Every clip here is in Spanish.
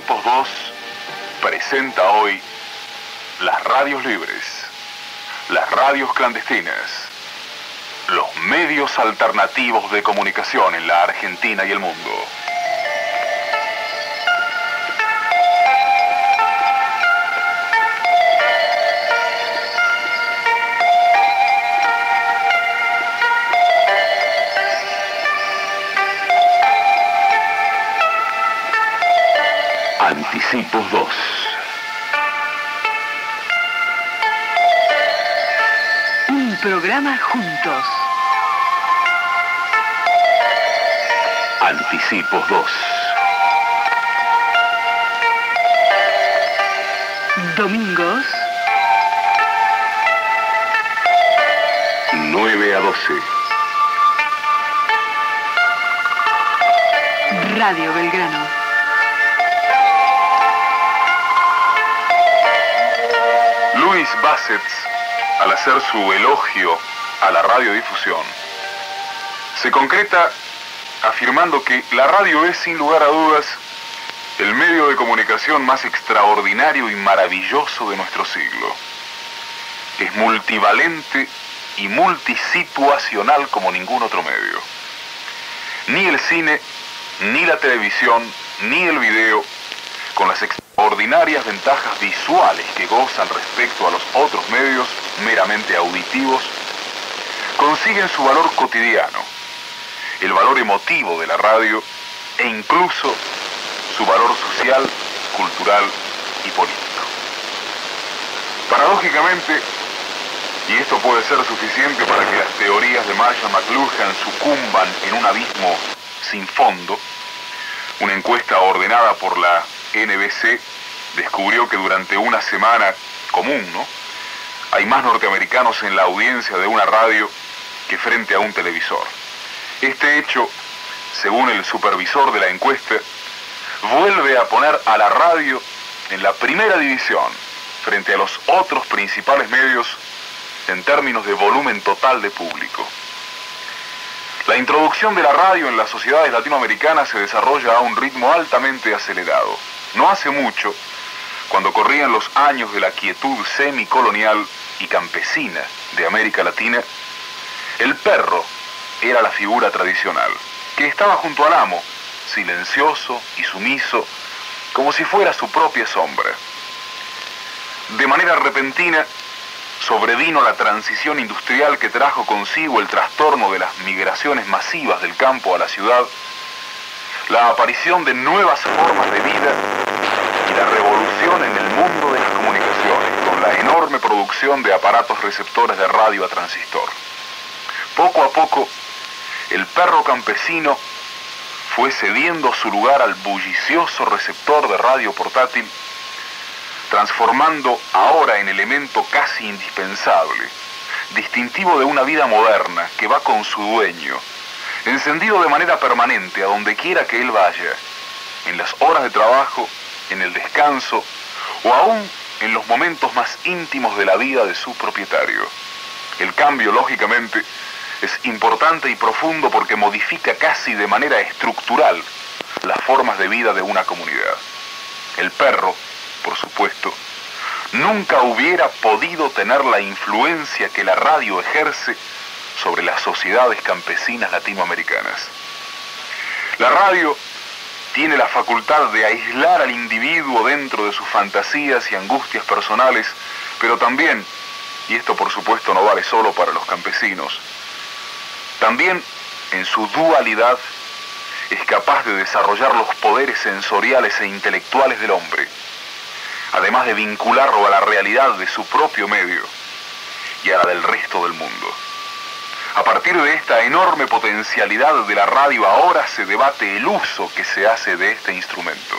Tiempos 2 presenta hoy las radios libres, las radios clandestinas, los medios alternativos de comunicación en la Argentina y el mundo. Anticipos 2. Un programa juntos. Anticipos 2. Domingos. 9 a 12. Radio Belgrano. Luis Bassett, al hacer su elogio a la radiodifusión, se concreta afirmando que la radio es, sin lugar a dudas, el medio de comunicación más extraordinario y maravilloso de nuestro siglo. Es multivalente y multisituacional como ningún otro medio. Ni el cine, ni la televisión, ni el video, con las ordinarias ventajas visuales que gozan respecto a los otros medios meramente auditivos, consiguen su valor cotidiano, el valor emotivo de la radio e incluso su valor social, cultural y político. Paradójicamente, y esto puede ser suficiente para que las teorías de Marshall McLuhan sucumban en un abismo sin fondo, una encuesta ordenada por la NBC descubrió que durante una semana común, ¿no?, hay más norteamericanos en la audiencia de una radio que frente a un televisor. Este hecho, según el supervisor de la encuesta, vuelve a poner a la radio en la primera división frente a los otros principales medios en términos de volumen total de público. La introducción de la radio en las sociedades latinoamericanas se desarrolla a un ritmo altamente acelerado. No hace mucho, cuando corrían los años de la quietud semicolonial y campesina de América Latina, el perro era la figura tradicional, que estaba junto al amo, silencioso y sumiso, como si fuera su propia sombra. De manera repentina, sobrevino la transición industrial que trajo consigo el trastorno de las migraciones masivas del campo a la ciudad, la aparición de nuevas formas de vida y la revolución en el mundo de las comunicaciones, con la enorme producción de aparatos receptores de radio a transistor. Poco a poco, el perro campesino fue cediendo su lugar al bullicioso receptor de radio portátil, transformando ahora en elemento casi indispensable, distintivo de una vida moderna que va con su dueño, encendido de manera permanente a donde quiera que él vaya, en las horas de trabajo, en el descanso o aún en los momentos más íntimos de la vida de su propietario. El cambio, lógicamente, es importante y profundo porque modifica casi de manera estructural las formas de vida de una comunidad. El perro, por supuesto, nunca hubiera podido tener la influencia que la radio ejerce sobre las sociedades campesinas latinoamericanas. La radio tiene la facultad de aislar al individuo dentro de sus fantasías y angustias personales, pero también, y esto por supuesto no vale solo para los campesinos, también en su dualidad es capaz de desarrollar los poderes sensoriales e intelectuales del hombre, además de vincularlo a la realidad de su propio medio y a la del resto del mundo. A partir de esta enorme potencialidad de la radio ahora se debate el uso que se hace de este instrumento,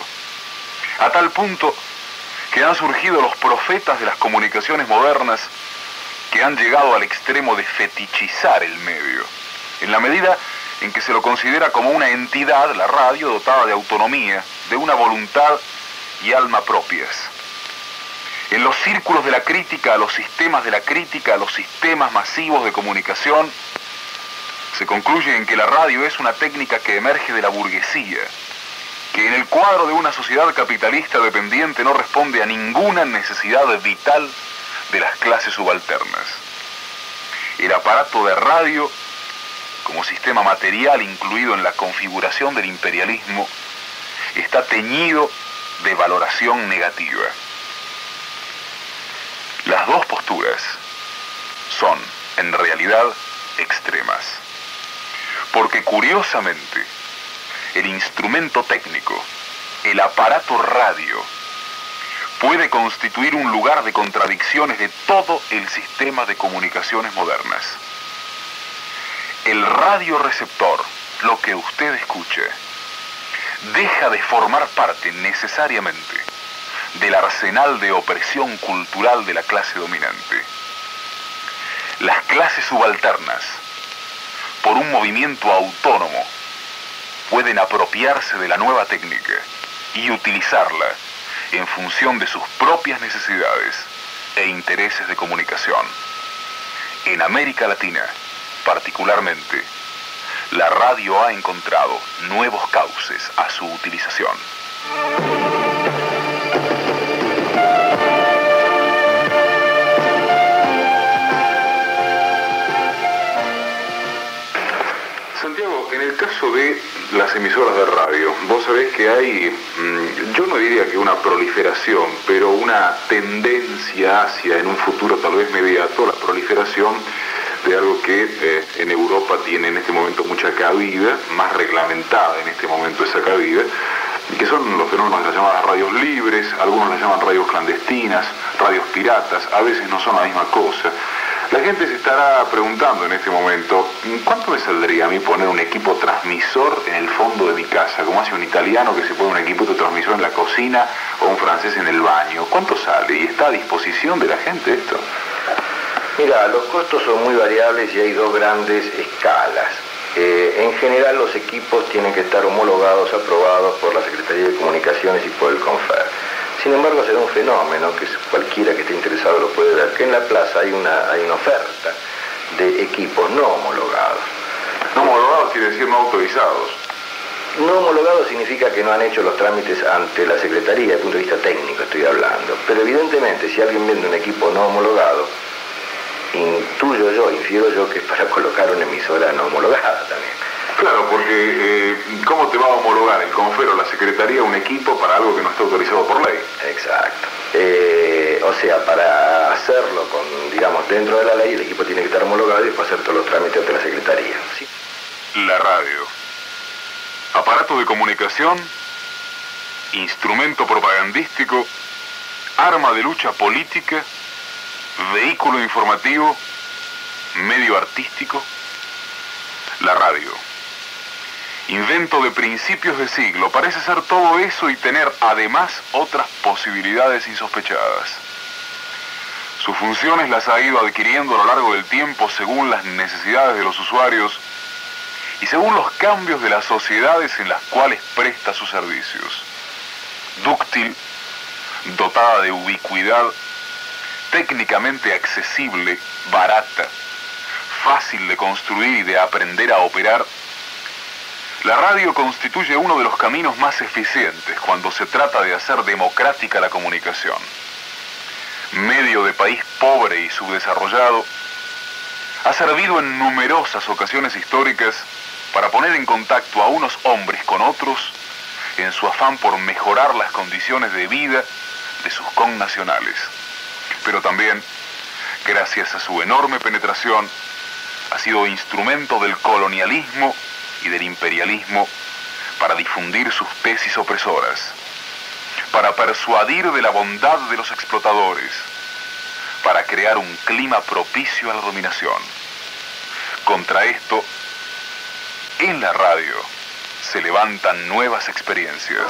a tal punto que han surgido los profetas de las comunicaciones modernas que han llegado al extremo de fetichizar el medio, en la medida en que se lo considera como una entidad, la radio, dotada de autonomía, de una voluntad y alma propias. En los círculos de la crítica a los sistemas masivos de comunicación, se concluye en que la radio es una técnica que emerge de la burguesía, que en el cuadro de una sociedad capitalista dependiente no responde a ninguna necesidad vital de las clases subalternas. El aparato de radio, como sistema material incluido en la configuración del imperialismo, está teñido de valoración negativa. Las dos posturas son, en realidad, extremas. Porque, curiosamente, el instrumento técnico, el aparato radio, puede constituir un lugar de contradicciones de todo el sistema de comunicaciones modernas. El radioreceptor, lo que usted escuche, deja de formar parte necesariamente del arsenal de opresión cultural de la clase dominante. Las clases subalternas, por un movimiento autónomo, pueden apropiarse de la nueva técnica y utilizarla en función de sus propias necesidades e intereses de comunicación. En América Latina, particularmente, la radio ha encontrado nuevos cauces a su utilización. Santiago, en el caso de las emisoras de radio, vos sabés que hay, yo no diría que una proliferación, pero una tendencia hacia, en un futuro tal vez inmediato, la proliferación de algo que en Europa tiene en este momento mucha cabida, más reglamentada en este momento esa cabida, que son los fenómenos de las llamadas radios libres, algunos las llaman radios clandestinas, radios piratas, a veces no son la misma cosa. La gente se estará preguntando en este momento, ¿cuánto me saldría a mí poner un equipo transmisor en el fondo de mi casa? Como hace un italiano que se pone un equipo de transmisor en la cocina o un francés en el baño. ¿Cuánto sale? ¿Y está a disposición de la gente esto? Mira, los costos son muy variables y hay dos grandes escalas. En general los equipos tienen que estar homologados, aprobados por la Secretaría de Comunicaciones y por el CONFER. Sin embargo, será un fenómeno que cualquiera que esté interesado lo puede ver, que en la plaza hay una oferta de equipos no homologados. No homologados quiere decir no autorizados. No homologados significa que no han hecho los trámites ante la Secretaría, desde el punto de vista técnico estoy hablando. Pero evidentemente, si alguien vende un equipo no homologado, intuyo yo, infiero yo que es para colocar una emisora no homologada también. Claro, porque ¿cómo te va a homologar el CONFER o la Secretaría un equipo para algo que no está autorizado por ley? Exacto. O sea, para hacerlo con, digamos, dentro de la ley, el equipo tiene que estar homologado y hacer todos los trámites de la Secretaría, ¿sí? La radio. Aparato de comunicación, instrumento propagandístico, arma de lucha política, vehículo informativo, medio artístico. La radio, invento de principios de siglo, parece ser todo eso y tener además otras posibilidades insospechadas. Sus funciones las ha ido adquiriendo a lo largo del tiempo según las necesidades de los usuarios y según los cambios de las sociedades en las cuales presta sus servicios. Dúctil, dotada de ubicuidad, técnicamente accesible, barata, fácil de construir y de aprender a operar, la radio constituye uno de los caminos más eficientes cuando se trata de hacer democrática la comunicación. Medio de país pobre y subdesarrollado, ha servido en numerosas ocasiones históricas para poner en contacto a unos hombres con otros en su afán por mejorar las condiciones de vida de sus connacionales. Pero también, gracias a su enorme penetración, ha sido instrumento del colonialismo y del imperialismo para difundir sus tesis opresoras, para persuadir de la bondad de los explotadores, para crear un clima propicio a la dominación. Contra esto, en la radio se levantan nuevas experiencias.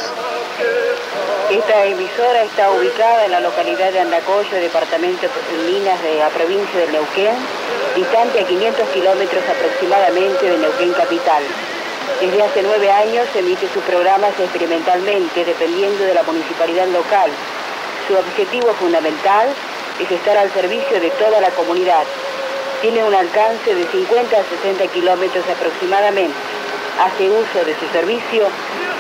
Esta emisora está ubicada en la localidad de Andacollo, departamento de Minas de la provincia de Neuquén, distante a 500 kilómetros aproximadamente de Neuquén capital. Desde hace 9 años emite sus programas experimentalmente, dependiendo de la municipalidad local. Su objetivo fundamental es estar al servicio de toda la comunidad. Tiene un alcance de 50 a 60 kilómetros aproximadamente. Hace uso de su servicio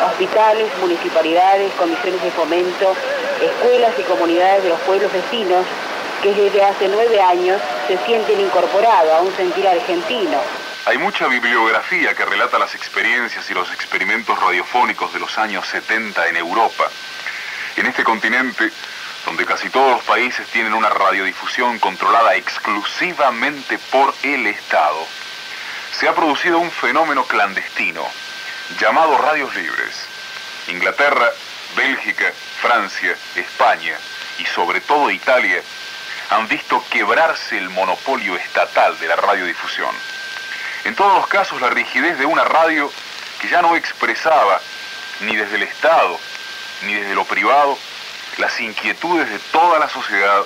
hospitales, municipalidades, comisiones de fomento, escuelas y comunidades de los pueblos vecinos que desde hace 9 años se sienten incorporados a un sentir argentino. Hay mucha bibliografía que relata las experiencias y los experimentos radiofónicos de los años 70 en Europa. En este continente, donde casi todos los países tienen una radiodifusión controlada exclusivamente por el Estado, se ha producido un fenómeno clandestino llamado radios libres. Inglaterra, Bélgica, Francia, España y sobre todo Italia han visto quebrarse el monopolio estatal de la radiodifusión. En todos los casos, la rigidez de una radio que ya no expresaba, ni desde el Estado, ni desde lo privado, las inquietudes de toda la sociedad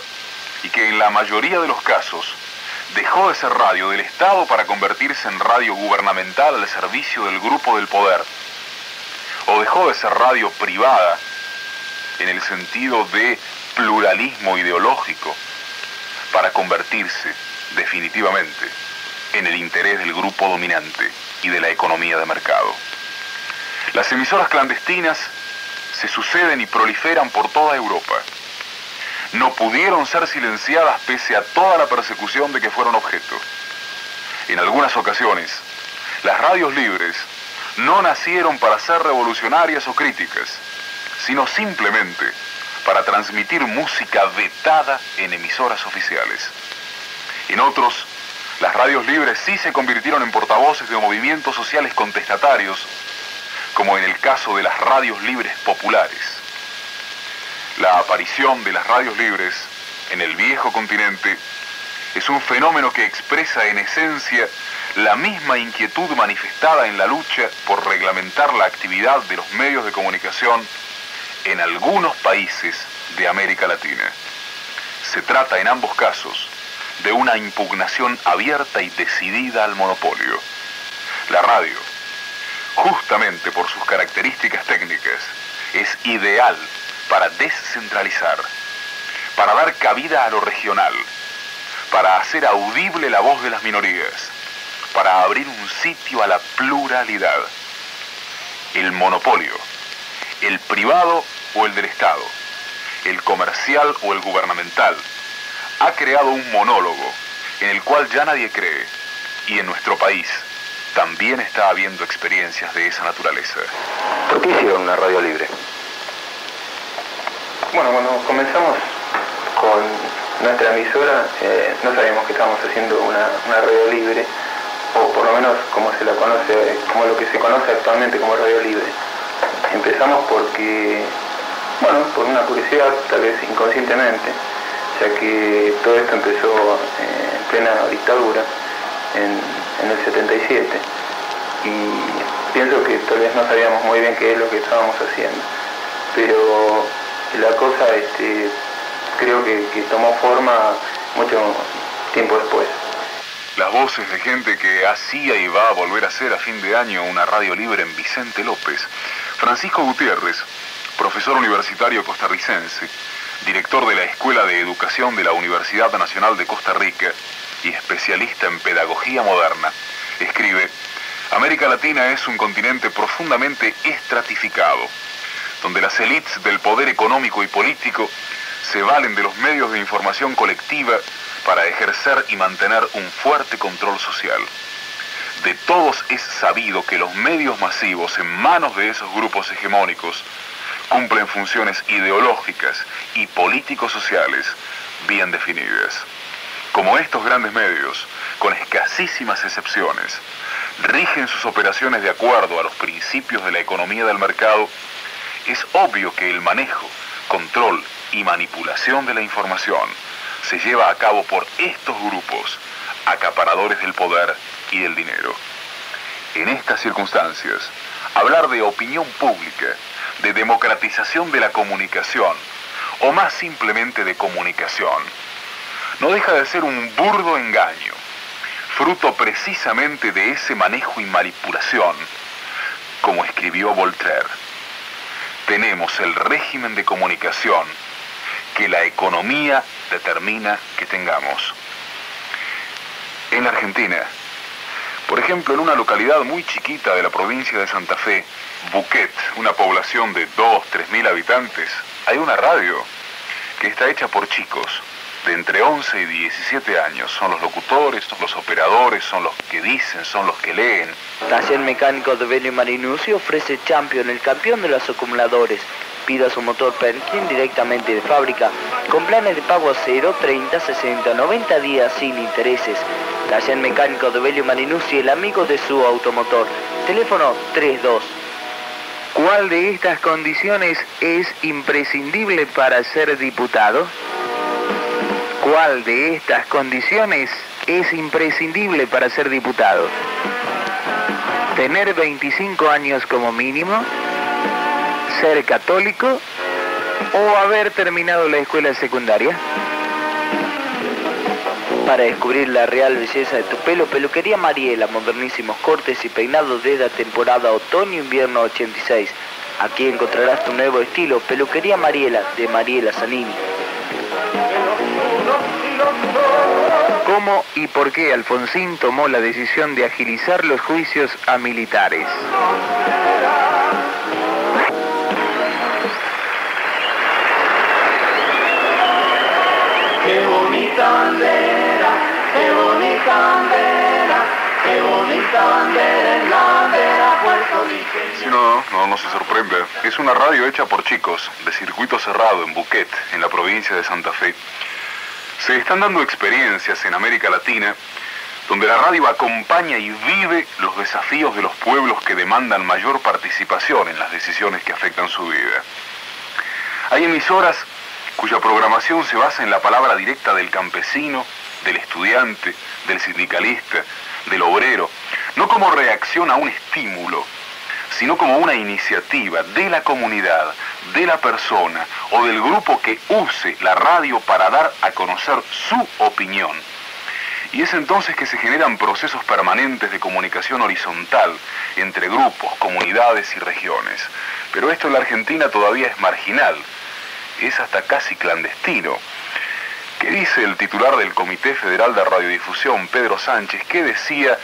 y que en la mayoría de los casos dejó de ser radio del Estado para convertirse en radio gubernamental al servicio del grupo del poder, o dejó de ser radio privada en el sentido de pluralismo ideológico para convertirse definitivamente en el interés del grupo dominante y de la economía de mercado. Las emisoras clandestinas se suceden y proliferan por toda Europa. No pudieron ser silenciadas pese a toda la persecución de que fueron objeto. En algunas ocasiones, las radios libres no nacieron para ser revolucionarias o críticas, sino simplemente para transmitir música vetada en emisoras oficiales. En otros, las radios libres sí se convirtieron en portavoces de movimientos sociales contestatarios, como en el caso de las radios libres populares. La aparición de las radios libres en el viejo continente es un fenómeno que expresa en esencia la misma inquietud manifestada en la lucha por reglamentar la actividad de los medios de comunicación en algunos países de América Latina. Se trata en ambos casos de una impugnación abierta y decidida al monopolio. La radio, justamente por sus características técnicas, es ideal para descentralizar, para dar cabida a lo regional, para hacer audible la voz de las minorías, para abrir un sitio a la pluralidad. El monopolio, el privado o el del Estado, el comercial o el gubernamental, ha creado un monólogo en el cual ya nadie cree, y en nuestro país también está habiendo experiencias de esa naturaleza. ¿Por qué hicieron una radio libre? Bueno, cuando comenzamos con nuestra emisora, no sabíamos que estábamos haciendo una radio libre, o por lo menos como se la conoce, como lo que se conoce actualmente como radio libre. Empezamos porque, bueno, por una curiosidad, tal vez inconscientemente, ya que todo esto empezó en plena dictadura, en el 77, y pienso que tal vez no sabíamos muy bien qué es lo que estábamos haciendo, pero la cosa creo que tomó forma mucho tiempo después. Las voces de gente que hacía y va a volver a hacer a fin de año una radio libre en Vicente López. Francisco Gutiérrez, profesor universitario costarricense, director de la Escuela de Educación de la Universidad Nacional de Costa Rica y especialista en pedagogía moderna, escribe: América Latina es un continente profundamente estratificado, donde las élites del poder económico y político se valen de los medios de información colectiva para ejercer y mantener un fuerte control social. De todos es sabido que los medios masivos en manos de esos grupos hegemónicos cumplen funciones ideológicas y político-sociales bien definidas. Como estos grandes medios, con escasísimas excepciones, rigen sus operaciones de acuerdo a los principios de la economía del mercado, es obvio que el manejo, control y manipulación de la información se lleva a cabo por estos grupos, acaparadores del poder y del dinero. En estas circunstancias, hablar de opinión pública, de democratización de la comunicación, o más simplemente de comunicación, no deja de ser un burdo engaño, fruto precisamente de ese manejo y manipulación, como escribió Voltaire. Tenemos el régimen de comunicación que la economía determina que tengamos. En la Argentina, Por ejemplo, en una localidad muy chiquita de la provincia de Santa Fe, Bouquet, una población de 2.000 o 3.000 habitantes, hay una radio que está hecha por chicos de entre 11 y 17 años. Son los locutores, son los operadores, son los que dicen, son los que leen. Taller Mecánico de Velio Marinuzzi ofrece Champion, el campeón de los acumuladores. Pida su motor Perkin directamente de fábrica, con planes de pago a 0, 30, 60, 90 días sin intereses. Taller Mecánico de Velio Marinuzzi, el amigo de su automotor. Teléfono 32. ¿Cuál de estas condiciones es imprescindible para ser diputado? ¿Cuál de estas condiciones es imprescindible para ser diputado? Tener 25 años como mínimo, ser católico o haber terminado la escuela secundaria. Para descubrir la real belleza de tu pelo, Peluquería Mariela, modernísimos cortes y peinados de la temporada otoño-invierno 86. Aquí encontrarás tu nuevo estilo, Peluquería Mariela, de Mariela Zanini. ¿Cómo y por qué Alfonsín tomó la decisión de agilizar los juicios a militares? ¡Qué bonita bandera! ¡Qué bonita bandera! ¡Qué bonita bandera en la bandera puertorriqueña! No se sorprende. Es una radio hecha por chicos, de circuito cerrado en Bouquet, en la provincia de Santa Fe. Se están dando experiencias en América Latina donde la radio acompaña y vive los desafíos de los pueblos que demandan mayor participación en las decisiones que afectan su vida. Hay emisoras cuya programación se basa en la palabra directa del campesino, del estudiante, del sindicalista, del obrero, no como reacción a un estímulo, sino como una iniciativa de la comunidad, de la persona o del grupo que use la radio para dar a conocer su opinión. Y es entonces que se generan procesos permanentes de comunicación horizontal entre grupos, comunidades y regiones. Pero esto en la Argentina todavía es marginal, es hasta casi clandestino. ¿Qué dice el titular del Comité Federal de Radiodifusión, Pedro Sánchez? ¿Qué decía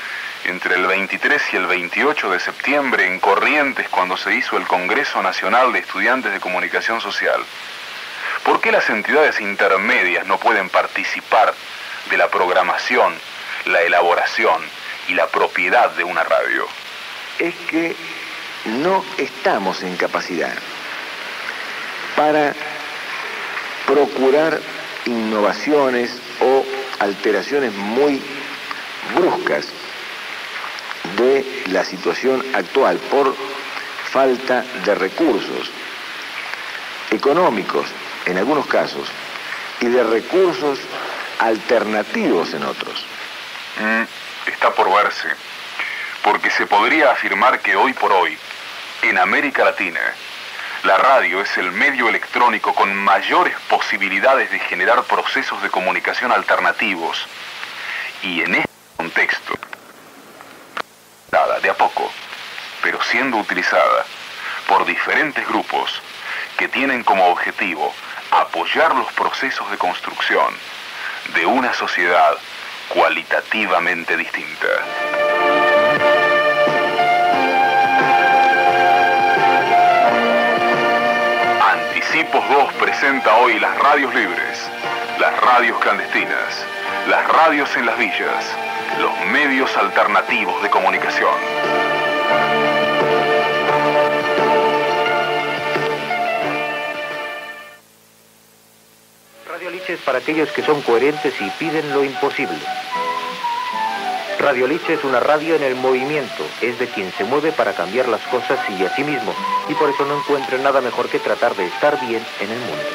entre el 23 y el 28 de septiembre en Corrientes cuando se hizo el Congreso Nacional de Estudiantes de Comunicación Social? ¿Por qué las entidades intermedias no pueden participar de la programación, la elaboración y la propiedad de una radio? Es que no estamos en capacidad para procurar innovaciones o alteraciones muy bruscas de la situación actual por falta de recursos económicos en algunos casos y de recursos alternativos en otros. Está por verse, porque se podría afirmar que hoy por hoy, en América Latina, la radio es el medio electrónico con mayores posibilidades de generar procesos de comunicación alternativos. Y en este contexto, de a poco, pero siendo utilizada por diferentes grupos que tienen como objetivo apoyar los procesos de construcción de una sociedad cualitativamente distinta. Anticipos 2 presenta hoy las radios libres, las radios clandestinas, las radios en las villas, los medios alternativos de comunicación. Radio Alice es para aquellos que son coherentes y piden lo imposible. Radio Alice es una radio en el movimiento, es de quien se mueve para cambiar las cosas y a sí mismo, y por eso no encuentra nada mejor que tratar de estar bien en el mundo.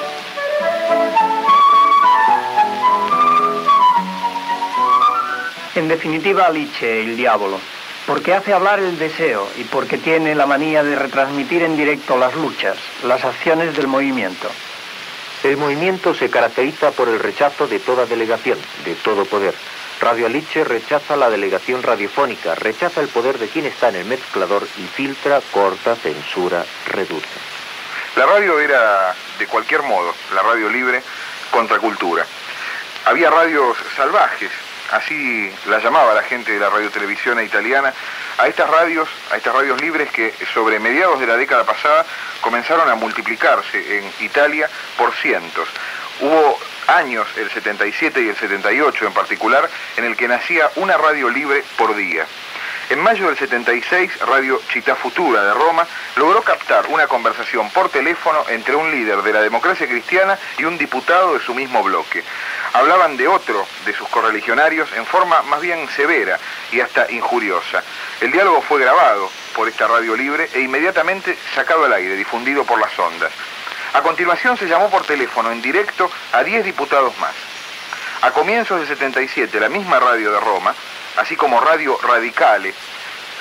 En definitiva, Alice, el diablo, porque hace hablar el deseo y porque tiene la manía de retransmitir en directo las luchas, las acciones del movimiento. El movimiento se caracteriza por el rechazo de toda delegación, de todo poder. Radio Alice rechaza la delegación radiofónica, rechaza el poder de quien está en el mezclador y filtra, corta, censura, reduce. La radio era, de cualquier modo, la radio libre, contracultura. Había radios salvajes. así la llamaba la gente de la radiotelevisión italiana, a estas radios libres que sobre mediados de la década pasada comenzaron a multiplicarse en Italia por cientos. Hubo años, el 77 y el 78 en particular, en el que nacía una radio libre por día. En mayo del 76, Radio Città Futura de Roma logró captar una conversación por teléfono entre un líder de la Democracia Cristiana y un diputado de su mismo bloque. Hablaban de otro de sus correligionarios en forma más bien severa y hasta injuriosa. El diálogo fue grabado por esta radio libre e inmediatamente sacado al aire, difundido por las ondas. A continuación se llamó por teléfono en directo a 10 diputados más. A comienzos del 77, la misma radio de Roma, así como Radio Radicale,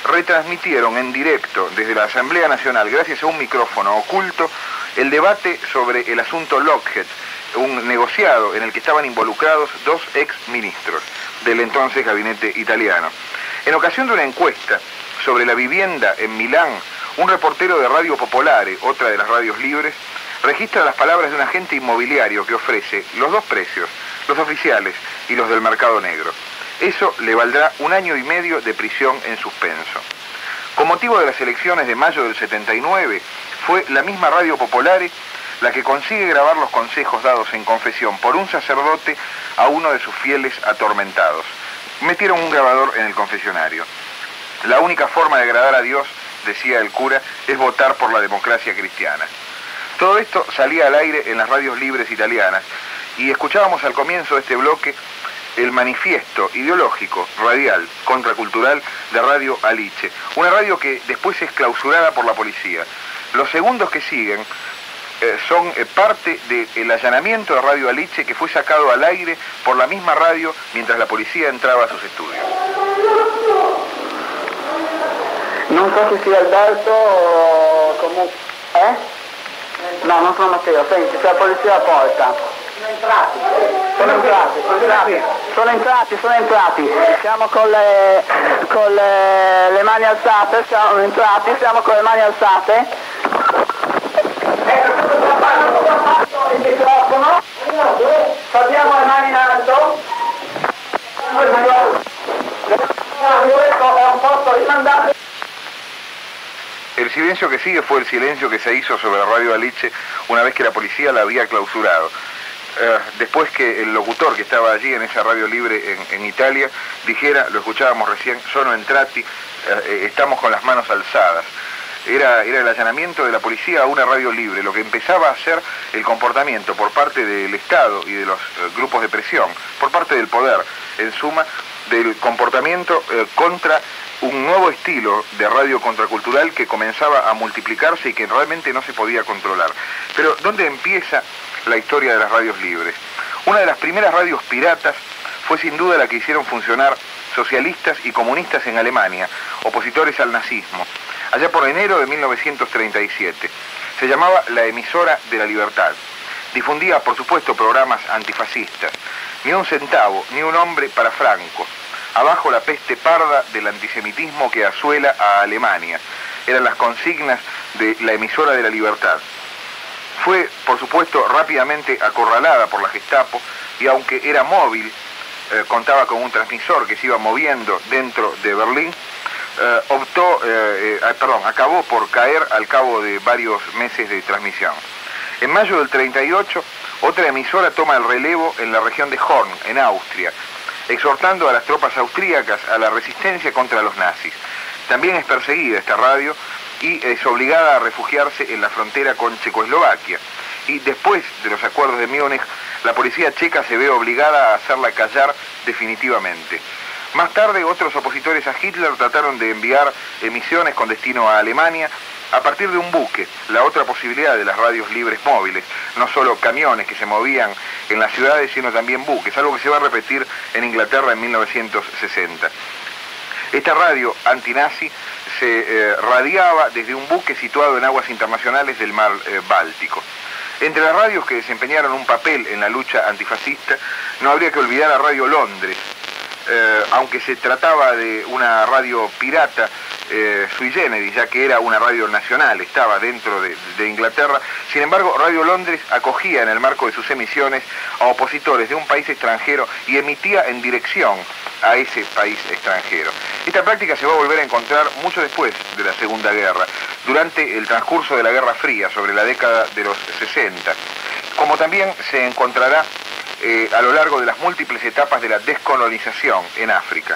retransmitieron en directo desde la Asamblea Nacional, gracias a un micrófono oculto, el debate sobre el asunto Lockheed, un negociado en el que estaban involucrados dos exministros del entonces gabinete italiano. En ocasión de una encuesta sobre la vivienda en Milán, un reportero de Radio Popolare, otra de las radios libres, registra las palabras de un agente inmobiliario que ofrece los dos precios, los oficiales y los del mercado negro. Eso le valdrá 1 año y medio de prisión en suspenso. Con motivo de las elecciones de mayo del 79, fue la misma Radio Popolare la que consigue grabar los consejos dados en confesión por un sacerdote a uno de sus fieles atormentados. Metieron un grabador en el confesionario. La única forma de agradar a Dios, decía el cura, es votar por la democracia cristiana. Todo esto salía al aire en las radios libres italianas y escuchábamos al comienzo de este bloque el manifiesto ideológico, radial, contracultural de Radio Alice, una radio que después es clausurada por la policía. Los segundos que siguen son parte del allanamiento de Radio Alice, que fue sacado al aire por la misma radio mientras la policía entraba a sus estudios. No sé si Alberto o como... No, no sono Matteo, senti, c'è la polizia alla porta. Sono entrati. Siamo con le mani alzate, siamo entrati, siamo con le mani alzate. Ecco, sto il microfono. Saltiamo le mani in alto. È un posto rimandato. El silencio que sigue fue el silencio que se hizo sobre Radio Alice una vez que la policía la había clausurado. Después que el locutor que estaba allí en esa radio libre en Italia dijera, lo escuchábamos recién, sono entrati, estamos con las manos alzadas. Era el allanamiento de la policía a una radio libre, lo que empezaba a ser el comportamiento por parte del Estado y de los grupos de presión, por parte del poder, en suma, del comportamiento contra un nuevo estilo de radio contracultural que comenzaba a multiplicarse y que realmente no se podía controlar. Pero, ¿dónde empieza la historia de las radios libres? Una de las primeras radios piratas fue sin duda la que hicieron funcionar socialistas y comunistas en Alemania, opositores al nazismo, allá por enero de 1937. Se llamaba la emisora de la libertad. Difundía, por supuesto, programas antifascistas. Ni un centavo, ni un hombre para Franco. Abajo la peste parda del antisemitismo que azuela a Alemania. Eran las consignas de la emisora de la libertad. Fue, por supuesto, rápidamente acorralada por la Gestapo y aunque era móvil, contaba con un transmisor que se iba moviendo dentro de Berlín, acabó por caer al cabo de varios meses de transmisión. En mayo del 38, otra emisora toma el relevo en la región de Horn, en Austria, exhortando a las tropas austríacas a la resistencia contra los nazis. También es perseguida esta radio y es obligada a refugiarse en la frontera con Checoslovaquia. Y después de los acuerdos de Múnich, la policía checa se ve obligada a hacerla callar definitivamente. Más tarde, otros opositores a Hitler trataron de enviar emisiones con destino a Alemania a partir de un buque, la otra posibilidad de las radios libres móviles, no solo camiones que se movían en las ciudades, sino también buques, algo que se va a repetir en Inglaterra en 1960. Esta radio antinazi se radiaba desde un buque situado en aguas internacionales del mar Báltico. Entre las radios que desempeñaron un papel en la lucha antifascista, no habría que olvidar a Radio Londres. Aunque se trataba de una radio pirata sui generis, ya que era una radio nacional, estaba dentro de Inglaterra. Sin embargo, Radio Londres acogía en el marco de sus emisiones a opositores de un país extranjero y emitía en dirección a ese país extranjero. Esta práctica se va a volver a encontrar mucho después de la Segunda Guerra, durante el transcurso de la Guerra Fría, sobre la década de los 60, como también se encontrará a lo largo de las múltiples etapas de la descolonización en África.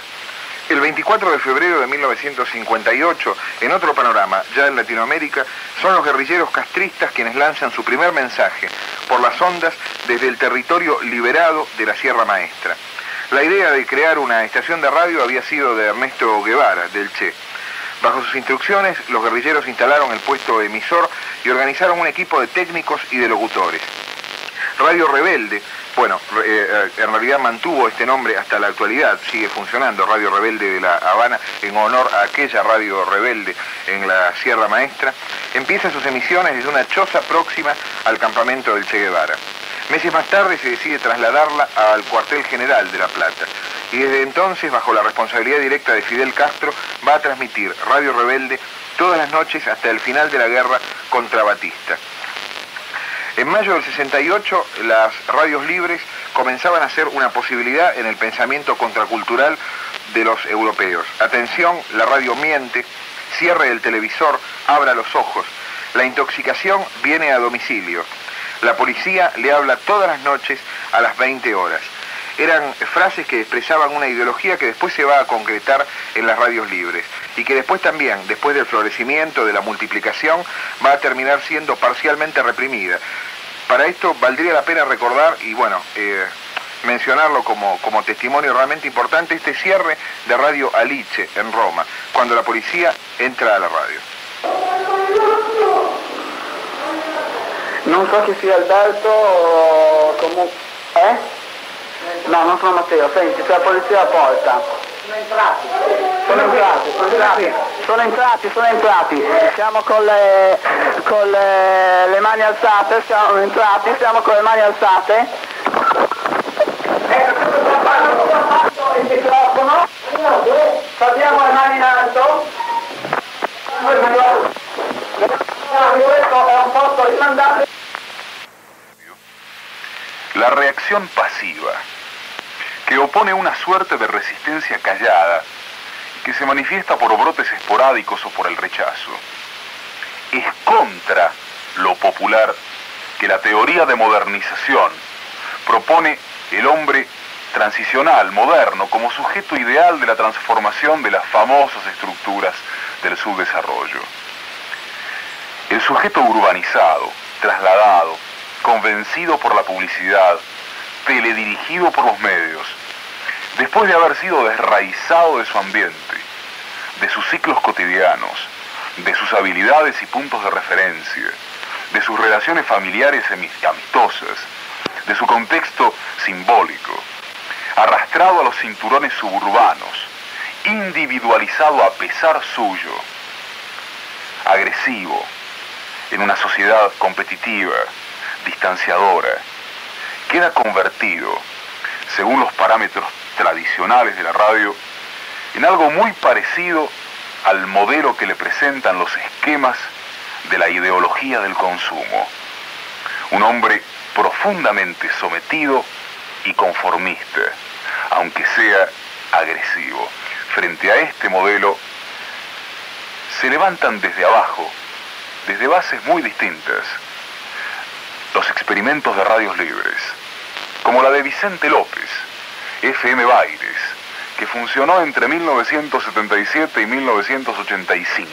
El 24 de febrero de 1958, en otro panorama, ya en Latinoamérica, son los guerrilleros castristas quienes lanzan su primer mensaje por las ondas desde el territorio liberado de la Sierra Maestra. La idea de crear una estación de radio había sido de Ernesto Guevara, del Che. Bajo sus instrucciones, los guerrilleros instalaron el puesto emisor y organizaron un equipo de técnicos y de locutores. Radio Rebelde, bueno, en realidad mantuvo este nombre hasta la actualidad, sigue funcionando Radio Rebelde de La Habana en honor a aquella Radio Rebelde en la Sierra Maestra, empieza sus emisiones desde una choza próxima al campamento del Che Guevara. Meses más tarde se decide trasladarla al cuartel general de La Plata y desde entonces, bajo la responsabilidad directa de Fidel Castro, va a transmitir Radio Rebelde todas las noches hasta el final de la guerra contra Batista. En mayo del 68, las radios libres comenzaban a ser una posibilidad en el pensamiento contracultural de los europeos. Atención, la radio miente, cierre el televisor, abra los ojos. La intoxicación viene a domicilio. La policía le habla todas las noches a las 20 horas. Eran frases que expresaban una ideología que después se va a concretar en las radios libres y que después también, después del florecimiento, de la multiplicación, va a terminar siendo parcialmente reprimida. Para esto valdría la pena recordar y bueno, mencionarlo como testimonio realmente importante, este cierre de Radio Alice en Roma, cuando la policía entra a la radio. Non so chi sia Alberto o comunque... No, non sono Matteo, senti, c'è la polizia alla porta. Sono entrati. Siamo con le mani alzate, siamo entrati, siamo con le mani alzate. Ecco, tutto sta parlando il microfono. Saltiamo le mani in alto. Questo è un posto rimandato. La reacción pasiva, que opone una suerte de resistencia callada, que se manifiesta por brotes esporádicos o por el rechazo. Es contra lo popular que la teoría de modernización propone el hombre transicional, moderno, como sujeto ideal de la transformación de las famosas estructuras del subdesarrollo. El sujeto urbanizado, trasladado, convencido por la publicidad, teledirigido por los medios, después de haber sido desraizado de su ambiente, de sus ciclos cotidianos, de sus habilidades y puntos de referencia, de sus relaciones familiares amistosas, de su contexto simbólico, arrastrado a los cinturones suburbanos, individualizado a pesar suyo, agresivo, en una sociedad competitiva, distanciadora, queda convertido, según los parámetros tradicionales de la radio, en algo muy parecido al modelo que le presentan los esquemas de la ideología del consumo. Un hombre profundamente sometido y conformista, aunque sea agresivo. Frente a este modelo, se levantan desde abajo, desde bases muy distintas, los experimentos de radios libres, como la de Vicente López, FM Baires, que funcionó entre 1977 y 1985.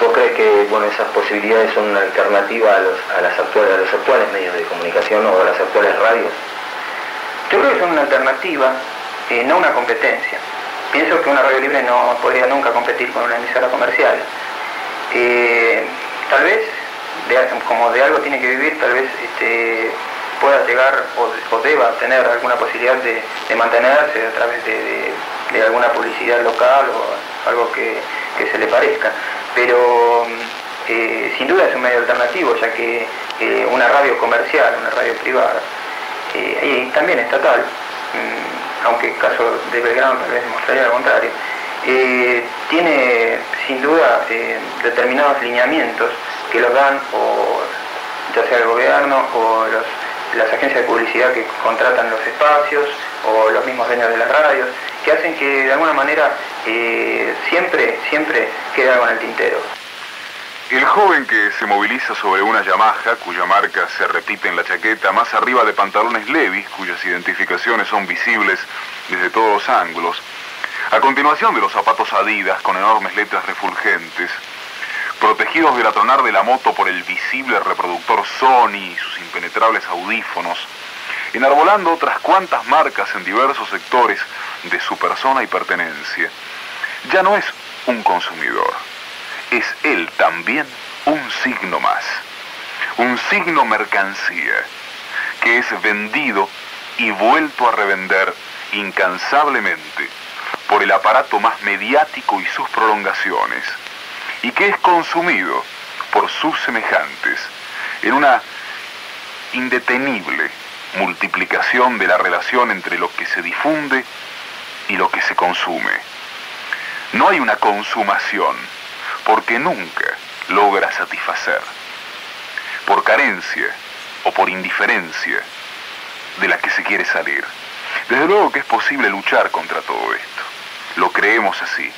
¿Vos crees que esas posibilidades son una alternativa a los actuales medios de comunicación o a las actuales radios? Yo creo que son una alternativa, no una competencia. Pienso que una radio libre no podría nunca competir con una emisora comercial. Tal vez... como de algo tiene que vivir, tal vez pueda llegar o deba tener alguna posibilidad de mantenerse a través de alguna publicidad local o algo que se le parezca, pero sin duda es un medio alternativo, ya que una radio comercial, una radio privada y también estatal, aunque el caso de Belgrano tal vez mostraría lo contrario, tiene sin duda determinados lineamientos que los dan o ya sea el gobierno o las agencias de publicidad que contratan los espacios o los mismos dueños de las radios, que hacen que de alguna manera siempre quede algo en el tintero. El joven que se moviliza sobre una Yamaha, cuya marca se repite en la chaqueta, más arriba de pantalones Levi's, cuyas identificaciones son visibles desde todos los ángulos, a continuación de los zapatos Adidas con enormes letras refulgentes, protegidos del atronar de la moto por el visible reproductor Sony y sus impenetrables audífonos, enarbolando otras cuantas marcas en diversos sectores de su persona y pertenencia. Ya no es un consumidor, es él también un signo más, un signo mercancía, que es vendido y vuelto a revender incansablemente por el aparato más mediático y sus prolongaciones, y que es consumido por sus semejantes en una indetenible multiplicación de la relación entre lo que se difunde y lo que se consume. No hay una consumación, porque nunca logra satisfacer, por carencia o por indiferencia de la que se quiere salir. Desde luego que es posible luchar contra todo esto, lo creemos así.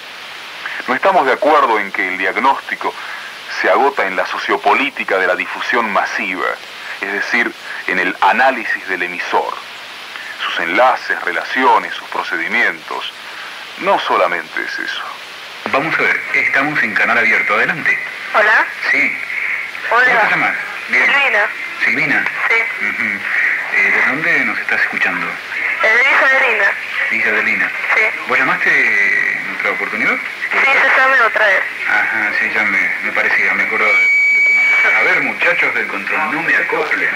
No estamos de acuerdo en que el diagnóstico se agota en la sociopolítica de la difusión masiva, es decir, en el análisis del emisor, sus enlaces, relaciones, sus procedimientos. No solamente es eso. Vamos a ver, estamos en canal abierto, adelante. ¿Hola? Sí. Hola. ¿Cómo te llamas? Silvina. ¿Silvina? Sí. ¿De dónde nos estás escuchando? De Isabelina. Isabelina. Sí. ¿Vos llamaste nuestra oportunidad? Sí, se llame otra vez. Ajá, sí, ya me parecía, me acuerdo de tu nombre. A ver, muchachos del control, no me acoplen.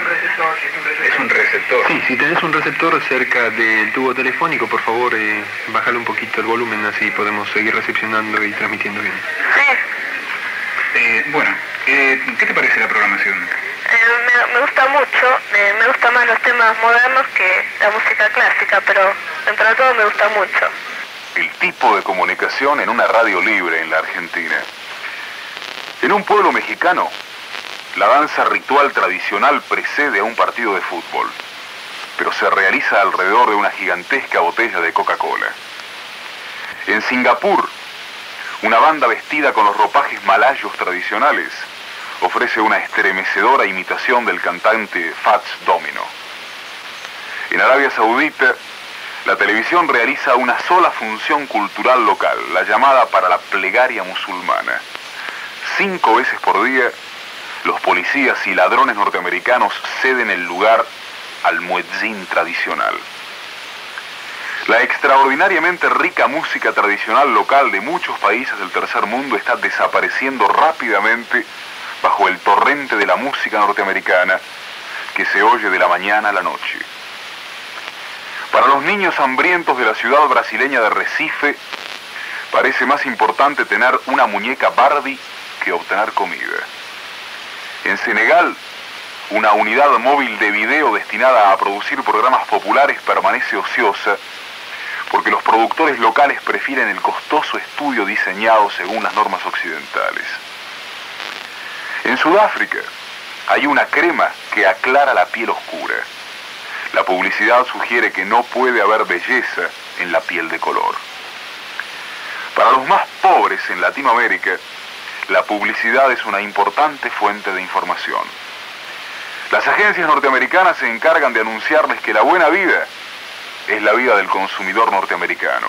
Es un receptor. Sí, si tenés un receptor cerca del tubo telefónico, por favor, bájale un poquito el volumen, así podemos seguir recepcionando y transmitiendo bien. Sí. Bueno, ¿qué te parece la programación? Me gusta mucho, me gustan más los temas modernos que la música clásica, pero dentro de todo me gusta mucho. El tipo de comunicación en una radio libre en la Argentina. En un pueblo mexicano, la danza ritual tradicional precede a un partido de fútbol, pero se realiza alrededor de una gigantesca botella de Coca-Cola. En Singapur, una banda vestida con los ropajes malayos tradicionales ofrece una estremecedora imitación del cantante Fats Domino. En Arabia Saudita, la televisión realiza una sola función cultural local, la llamada para la plegaria musulmana. 5 veces por día, los policías y ladrones norteamericanos ceden el lugar al muezzín tradicional. La extraordinariamente rica música tradicional local de muchos países del tercer mundo está desapareciendo rápidamente bajo el torrente de la música norteamericana que se oye de la mañana a la noche. Para los niños hambrientos de la ciudad brasileña de Recife, parece más importante tener una muñeca Barbie que obtener comida. En Senegal, una unidad móvil de video destinada a producir programas populares permanece ociosa, porque los productores locales prefieren el costoso estudio diseñado según las normas occidentales. En Sudáfrica hay una crema que aclara la piel oscura. La publicidad sugiere que no puede haber belleza en la piel de color. Para los más pobres en Latinoamérica, la publicidad es una importante fuente de información. Las agencias norteamericanas se encargan de anunciarles que la buena vida es la vida del consumidor norteamericano.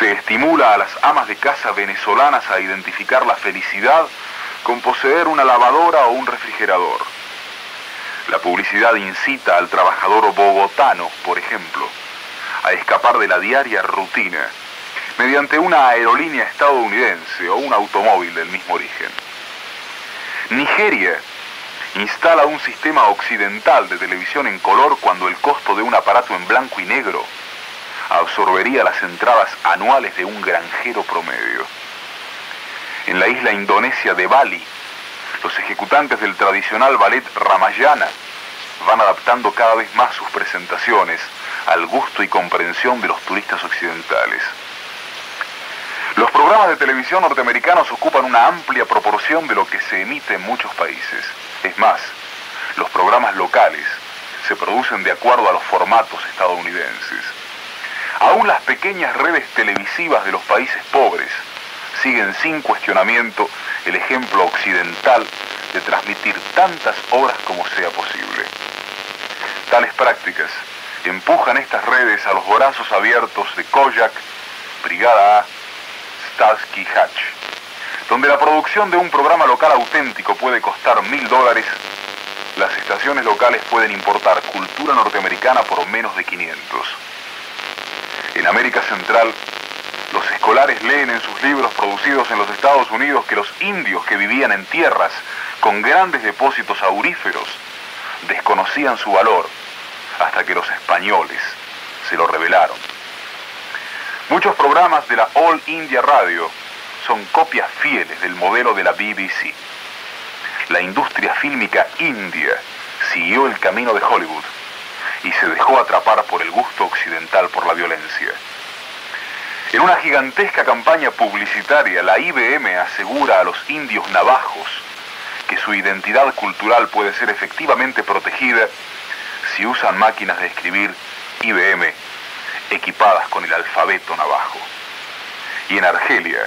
Se estimula a las amas de casa venezolanas a identificar la felicidad con poseer una lavadora o un refrigerador. La publicidad incita al trabajador bogotano, por ejemplo, a escapar de la diaria rutina mediante una aerolínea estadounidense o un automóvil del mismo origen. Nigeria instala un sistema occidental de televisión en color cuando el costo de un aparato en blanco y negro absorbería las entradas anuales de un granjero promedio. En la isla indonesia de Bali, los ejecutantes del tradicional ballet Ramayana van adaptando cada vez más sus presentaciones al gusto y comprensión de los turistas occidentales. Los programas de televisión norteamericanos ocupan una amplia proporción de lo que se emite en muchos países. Es más, los programas locales se producen de acuerdo a los formatos estadounidenses. Aún las pequeñas redes televisivas de los países pobres siguen sin cuestionamiento el ejemplo occidental de transmitir tantas obras como sea posible. Tales prácticas empujan estas redes a los brazos abiertos de Kojak, Brigada A, Starsky Hutch, donde la producción de un programa local auténtico puede costar $1000, las estaciones locales pueden importar cultura norteamericana por menos de 500. En América Central, los escolares leen en sus libros producidos en los Estados Unidos que los indios que vivían en tierras con grandes depósitos auríferos desconocían su valor hasta que los españoles se lo revelaron. Muchos programas de la All India Radio son copias fieles del modelo de la BBC. La industria fílmica india siguió el camino de Hollywood y se dejó atrapar por el gusto occidental por la violencia. En una gigantesca campaña publicitaria, la IBM asegura a los indios navajos que su identidad cultural puede ser efectivamente protegida si usan máquinas de escribir IBM equipadas con el alfabeto navajo. Y en Argelia,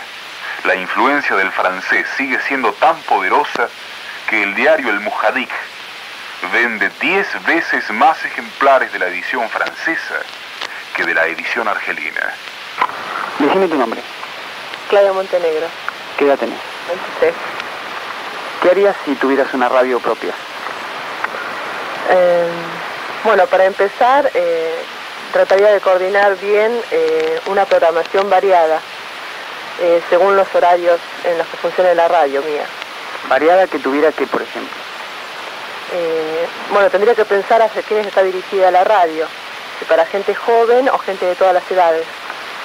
la influencia del francés sigue siendo tan poderosa que el diario El Mujadik vende 10 veces más ejemplares de la edición francesa que de la edición argelina. Decime tu nombre. Claudia Montenegro. ¿Qué edad tenés? 23. ¿Qué harías si tuvieras una radio propia? Bueno, para empezar, trataría de coordinar bien una programación variada según los horarios en los que funcione la radio mía. ¿Variada que tuviera que, por ejemplo? Bueno, tendría que pensar hacia quiénes está dirigida la radio, si para gente joven o gente de todas las edades.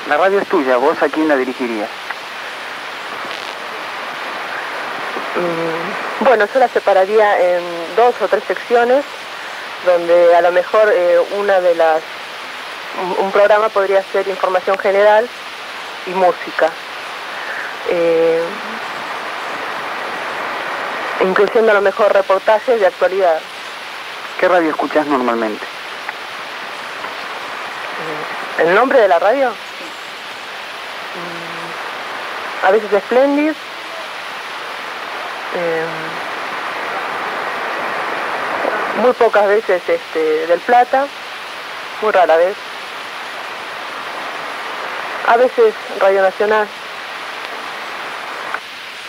La radio es tuya, ¿vos a quién la dirigirías? Bueno, yo la separaría en 2 o 3 secciones, donde a lo mejor un programa podría ser información general y música, incluyendo a lo mejor reportajes de actualidad. ¿Qué radio escuchás normalmente? ¿El nombre de la radio? A veces Splendid, muy pocas veces Del Plata, muy rara vez. A veces Radio Nacional.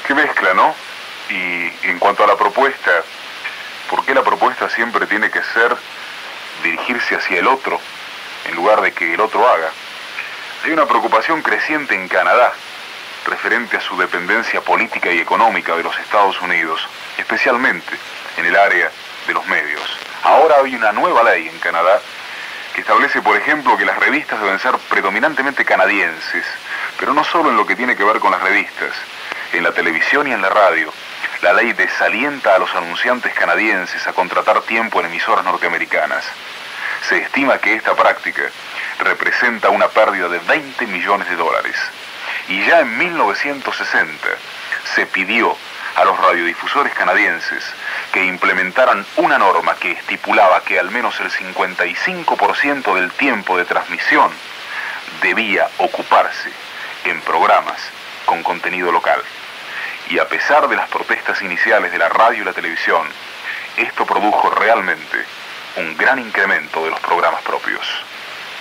Qué mezcla, ¿no? Y en cuanto a la propuesta, ¿por qué la propuesta siempre tiene que ser dirigirse hacia el otro, en lugar de que el otro haga? Hay una preocupación creciente en Canadá, referente a su dependencia política y económica de los Estados Unidos, especialmente en el área de los medios. Ahora hay una nueva ley en Canadá que establece, por ejemplo, que las revistas deben ser predominantemente canadienses, pero no solo en lo que tiene que ver con las revistas, en la televisión y en la radio. La ley desalienta a los anunciantes canadienses a contratar tiempo en emisoras norteamericanas. Se estima que esta práctica representa una pérdida de $20 millones. Y ya en 1960 se pidió a los radiodifusores canadienses que implementaran una norma que estipulaba que al menos el 55% del tiempo de transmisión debía ocuparse en programas con contenido local. Y a pesar de las protestas iniciales de la radio y la televisión, esto produjo realmente un gran incremento de los programas propios.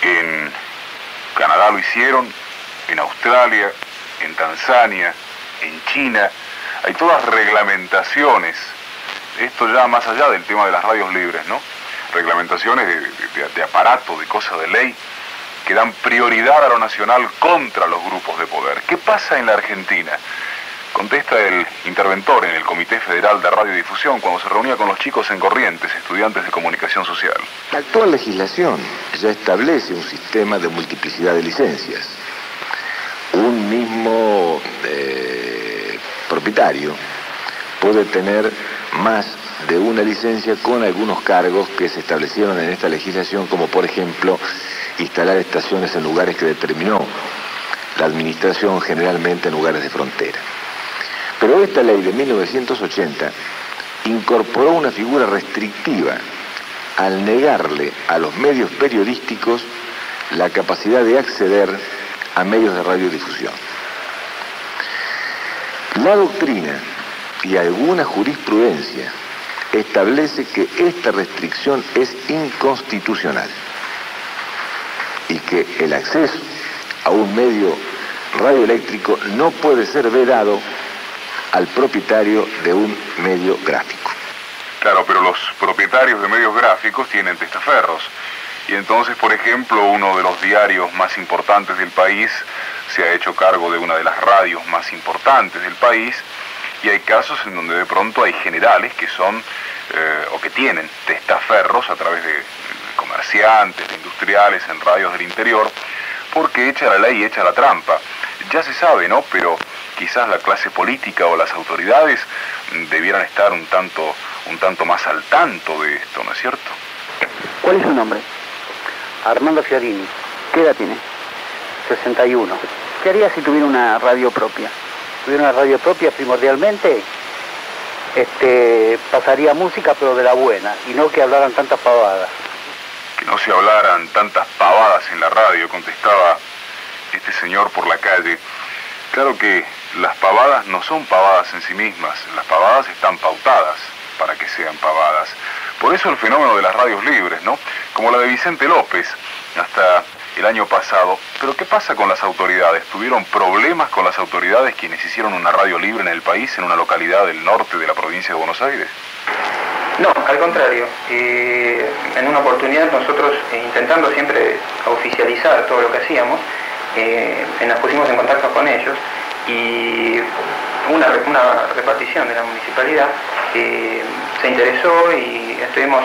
En Canadá lo hicieron, en Australia, en Tanzania, en China. Hay todas reglamentaciones, esto ya más allá del tema de las radios libres, ¿no? Reglamentaciones de aparato, de cosas de ley, que dan prioridad a lo nacional contra los grupos de poder. ¿Qué pasa en la Argentina? Contesta el interventor en el Comité Federal de Radiodifusión cuando se reunía con los chicos en Corrientes, estudiantes de comunicación social. La actual legislación ya establece un sistema de multiplicidad de licencias. Un mismo propietario puede tener más de una licencia con algunos cargos que se establecieron en esta legislación, como por ejemplo instalar estaciones en lugares que determinó la administración generalmente en lugares de frontera. Pero esta ley de 1980 incorporó una figura restrictiva al negarle a los medios periodísticos la capacidad de acceder a medios de radiodifusión. La doctrina y alguna jurisprudencia establece que esta restricción es inconstitucional y que el acceso a un medio radioeléctrico no puede ser vedado al propietario de un medio gráfico. Claro, pero los propietarios de medios gráficos tienen testaferros. Y entonces, por ejemplo, uno de los diarios más importantes del país se ha hecho cargo de una de las radios más importantes del país, y hay casos en donde de pronto hay generales que son o que tienen testaferros a través de comerciantes, de industriales en radios del interior, porque echa la ley y echa la trampa. Ya se sabe, ¿no? Pero quizás la clase política o las autoridades debieran estar un tanto más al tanto de esto, ¿no es cierto? ¿Cuál es su nombre? Armando Fiorini. ¿Qué edad tiene? 61. ¿Qué haría si tuviera una radio propia? Tuviera una radio propia primordialmente, pasaría música pero de la buena, y no que hablaran tantas pavadas. Que no se hablaran tantas pavadas en la radio, contestaba este señor por la calle. Claro que las pavadas no son pavadas en sí mismas, las pavadas están pautadas para que sean pavadas. Por eso el fenómeno de las radios libres, ¿no? Como la de Vicente López, hasta el año pasado. Pero ¿qué pasa con las autoridades? ¿Tuvieron problemas con las autoridades quienes hicieron una radio libre en el país, en una localidad del norte de la provincia de Buenos Aires? No, al contrario. En una oportunidad nosotros, intentando siempre oficializar todo lo que hacíamos, nos pusimos en contacto con ellos y una repartición de la municipalidad se interesó y estuvimos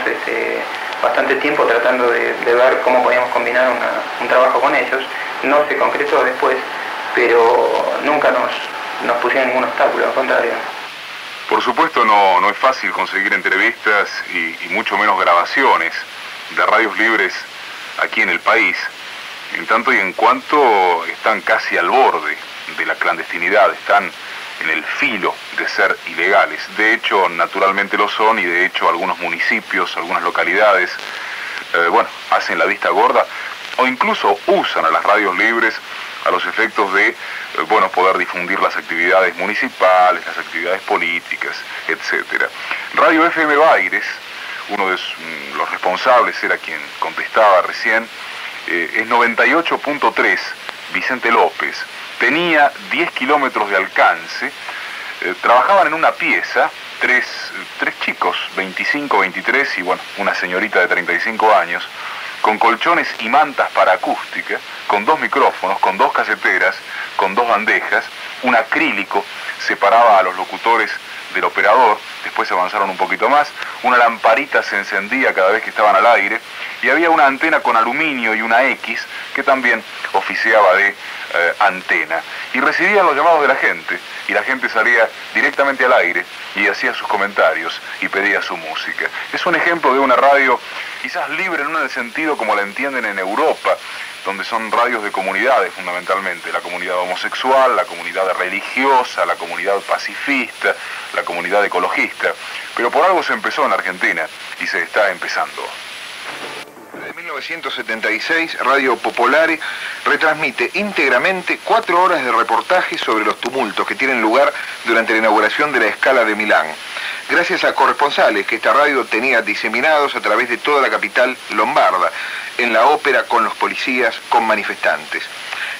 bastante tiempo tratando de ver cómo podíamos combinar un trabajo con ellos. No se concretó después, pero nunca nos pusieron ningún obstáculo, al contrario. Por supuesto no es fácil conseguir entrevistas y mucho menos grabaciones de radios libres aquí en el país, en tanto y en cuanto están casi al borde de la clandestinidad, están en el filo de ser ilegales. De hecho, naturalmente lo son, y de hecho algunos municipios, algunas localidades, hacen la vista gorda o incluso usan a las radios libres a los efectos de, poder difundir las actividades municipales, las actividades políticas, etc. Radio FM Baires, uno de los responsables, era quien contestaba recién, es 98.3, Vicente López. Tenía 10 kilómetros de alcance, trabajaban en una pieza, tres chicos, 25, 23 y una señorita de 35 años, con colchones y mantas para acústica, con 2 micrófonos, con 2 caseteras, con 2 bandejas, un acrílico separaba a los locutores del operador, después avanzaron un poquito más, una lamparita se encendía cada vez que estaban al aire, y había una antena con aluminio y una X que también oficiaba de antena, y recibían los llamados de la gente, y la gente salía directamente al aire y hacía sus comentarios y pedía su música. Es un ejemplo de una radio quizás libre, no en el sentido como la entienden en Europa, donde son radios de comunidades fundamentalmente, la comunidad homosexual, la comunidad religiosa, la comunidad pacifista, la comunidad ecologista, pero por algo se empezó en Argentina y se está empezando. Desde 1976, Radio Popolare retransmite íntegramente 4 horas de reportajes sobre los tumultos que tienen lugar durante la inauguración de la escala de Milán, gracias a corresponsales que esta radio tenía diseminados a través de toda la capital lombarda, en la ópera, con los policías, con manifestantes.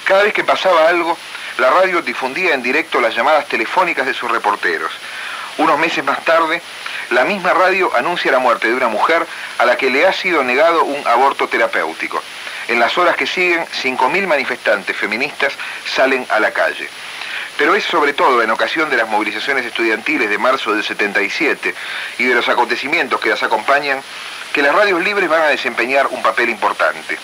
Cada vez que pasaba algo, la radio difundía en directo las llamadas telefónicas de sus reporteros. Unos meses más tarde, la misma radio anuncia la muerte de una mujer a la que le ha sido negado un aborto terapéutico. En las horas que siguen, 5.000 manifestantes feministas salen a la calle. Pero es sobre todo en ocasión de las movilizaciones estudiantiles de marzo del 77 y de los acontecimientos que las acompañan que las radios libres van a desempeñar un papel importante.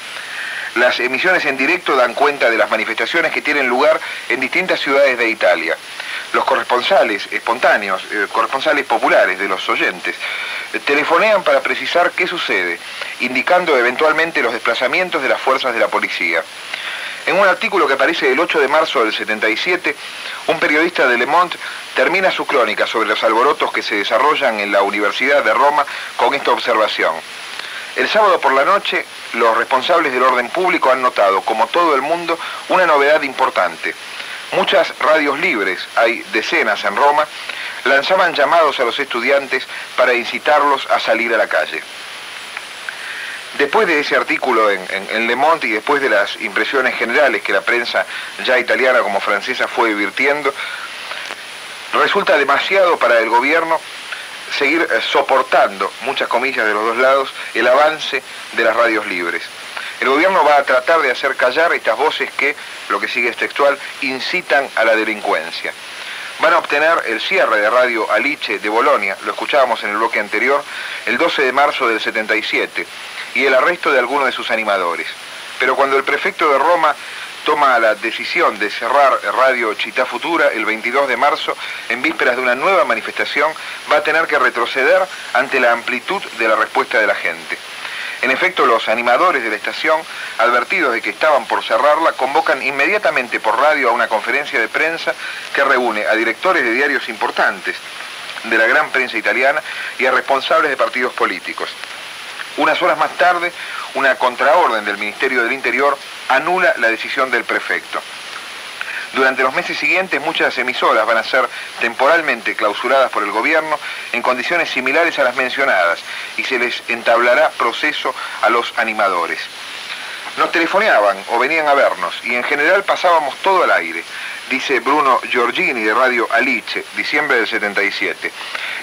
Las emisiones en directo dan cuenta de las manifestaciones que tienen lugar en distintas ciudades de Italia. Los corresponsales espontáneos, corresponsales populares de los oyentes, telefonean para precisar qué sucede, indicando eventualmente los desplazamientos de las fuerzas de la policía. En un artículo que aparece el 8 de marzo del 77, un periodista de Le Monde termina su crónica sobre los alborotos que se desarrollan en la Universidad de Roma con esta observación. El sábado por la noche, los responsables del orden público han notado, como todo el mundo, una novedad importante. Muchas radios libres, hay decenas en Roma, lanzaban llamados a los estudiantes para incitarlos a salir a la calle. Después de ese artículo en Le Monde y después de las impresiones generales que la prensa, ya italiana como francesa, fue virtiendo, resulta demasiado para el gobierno seguir soportando, muchas comillas de los dos lados, el avance de las radios libres. El gobierno va a tratar de hacer callar estas voces que, lo que sigue es textual, incitan a la delincuencia. Van a obtener el cierre de Radio Alice de Bolonia, lo escuchábamos en el bloque anterior, el 12 de marzo del 77, y el arresto de algunos de sus animadores. Pero cuando el prefecto de Roma toma la decisión de cerrar Radio Città Futura el 22 de marzo, en vísperas de una nueva manifestación, va a tener que retroceder ante la amplitud de la respuesta de la gente. En efecto, los animadores de la estación, advertidos de que estaban por cerrarla, convocan inmediatamente por radio a una conferencia de prensa que reúne a directores de diarios importantes de la gran prensa italiana y a responsables de partidos políticos. Unas horas más tarde, una contraorden del Ministerio del Interior anula la decisión del prefecto. Durante los meses siguientes, muchas emisoras van a ser temporalmente clausuradas por el gobierno en condiciones similares a las mencionadas y se les entablará proceso a los animadores. Nos telefoneaban o venían a vernos y en general pasábamos todo al aire, dice Bruno Giorgini de Radio Alice, diciembre del 77.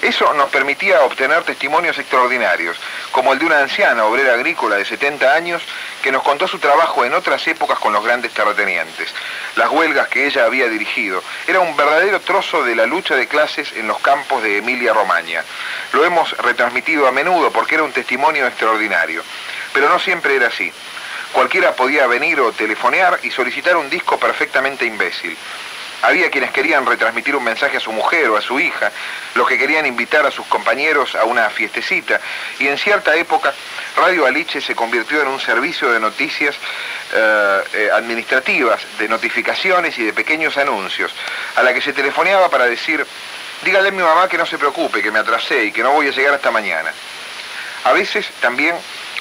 Eso nos permitía obtener testimonios extraordinarios, como el de una anciana obrera agrícola de 70 años que nos contó su trabajo en otras épocas con los grandes terratenientes, las huelgas que ella había dirigido. Era un verdadero trozo de la lucha de clases en los campos de Emilia-Romagna. Lo hemos retransmitido a menudo porque era un testimonio extraordinario, pero no siempre era así. Cualquiera podía venir o telefonear y solicitar un disco perfectamente imbécil. Había quienes querían retransmitir un mensaje a su mujer o a su hija, los que querían invitar a sus compañeros a una fiestecita, y en cierta época Radio Alice se convirtió en un servicio de noticias administrativas, de notificaciones y de pequeños anuncios, a la que se telefoneaba para decir: dígale a mi mamá que no se preocupe, que me atrasé y que no voy a llegar hasta mañana. A veces también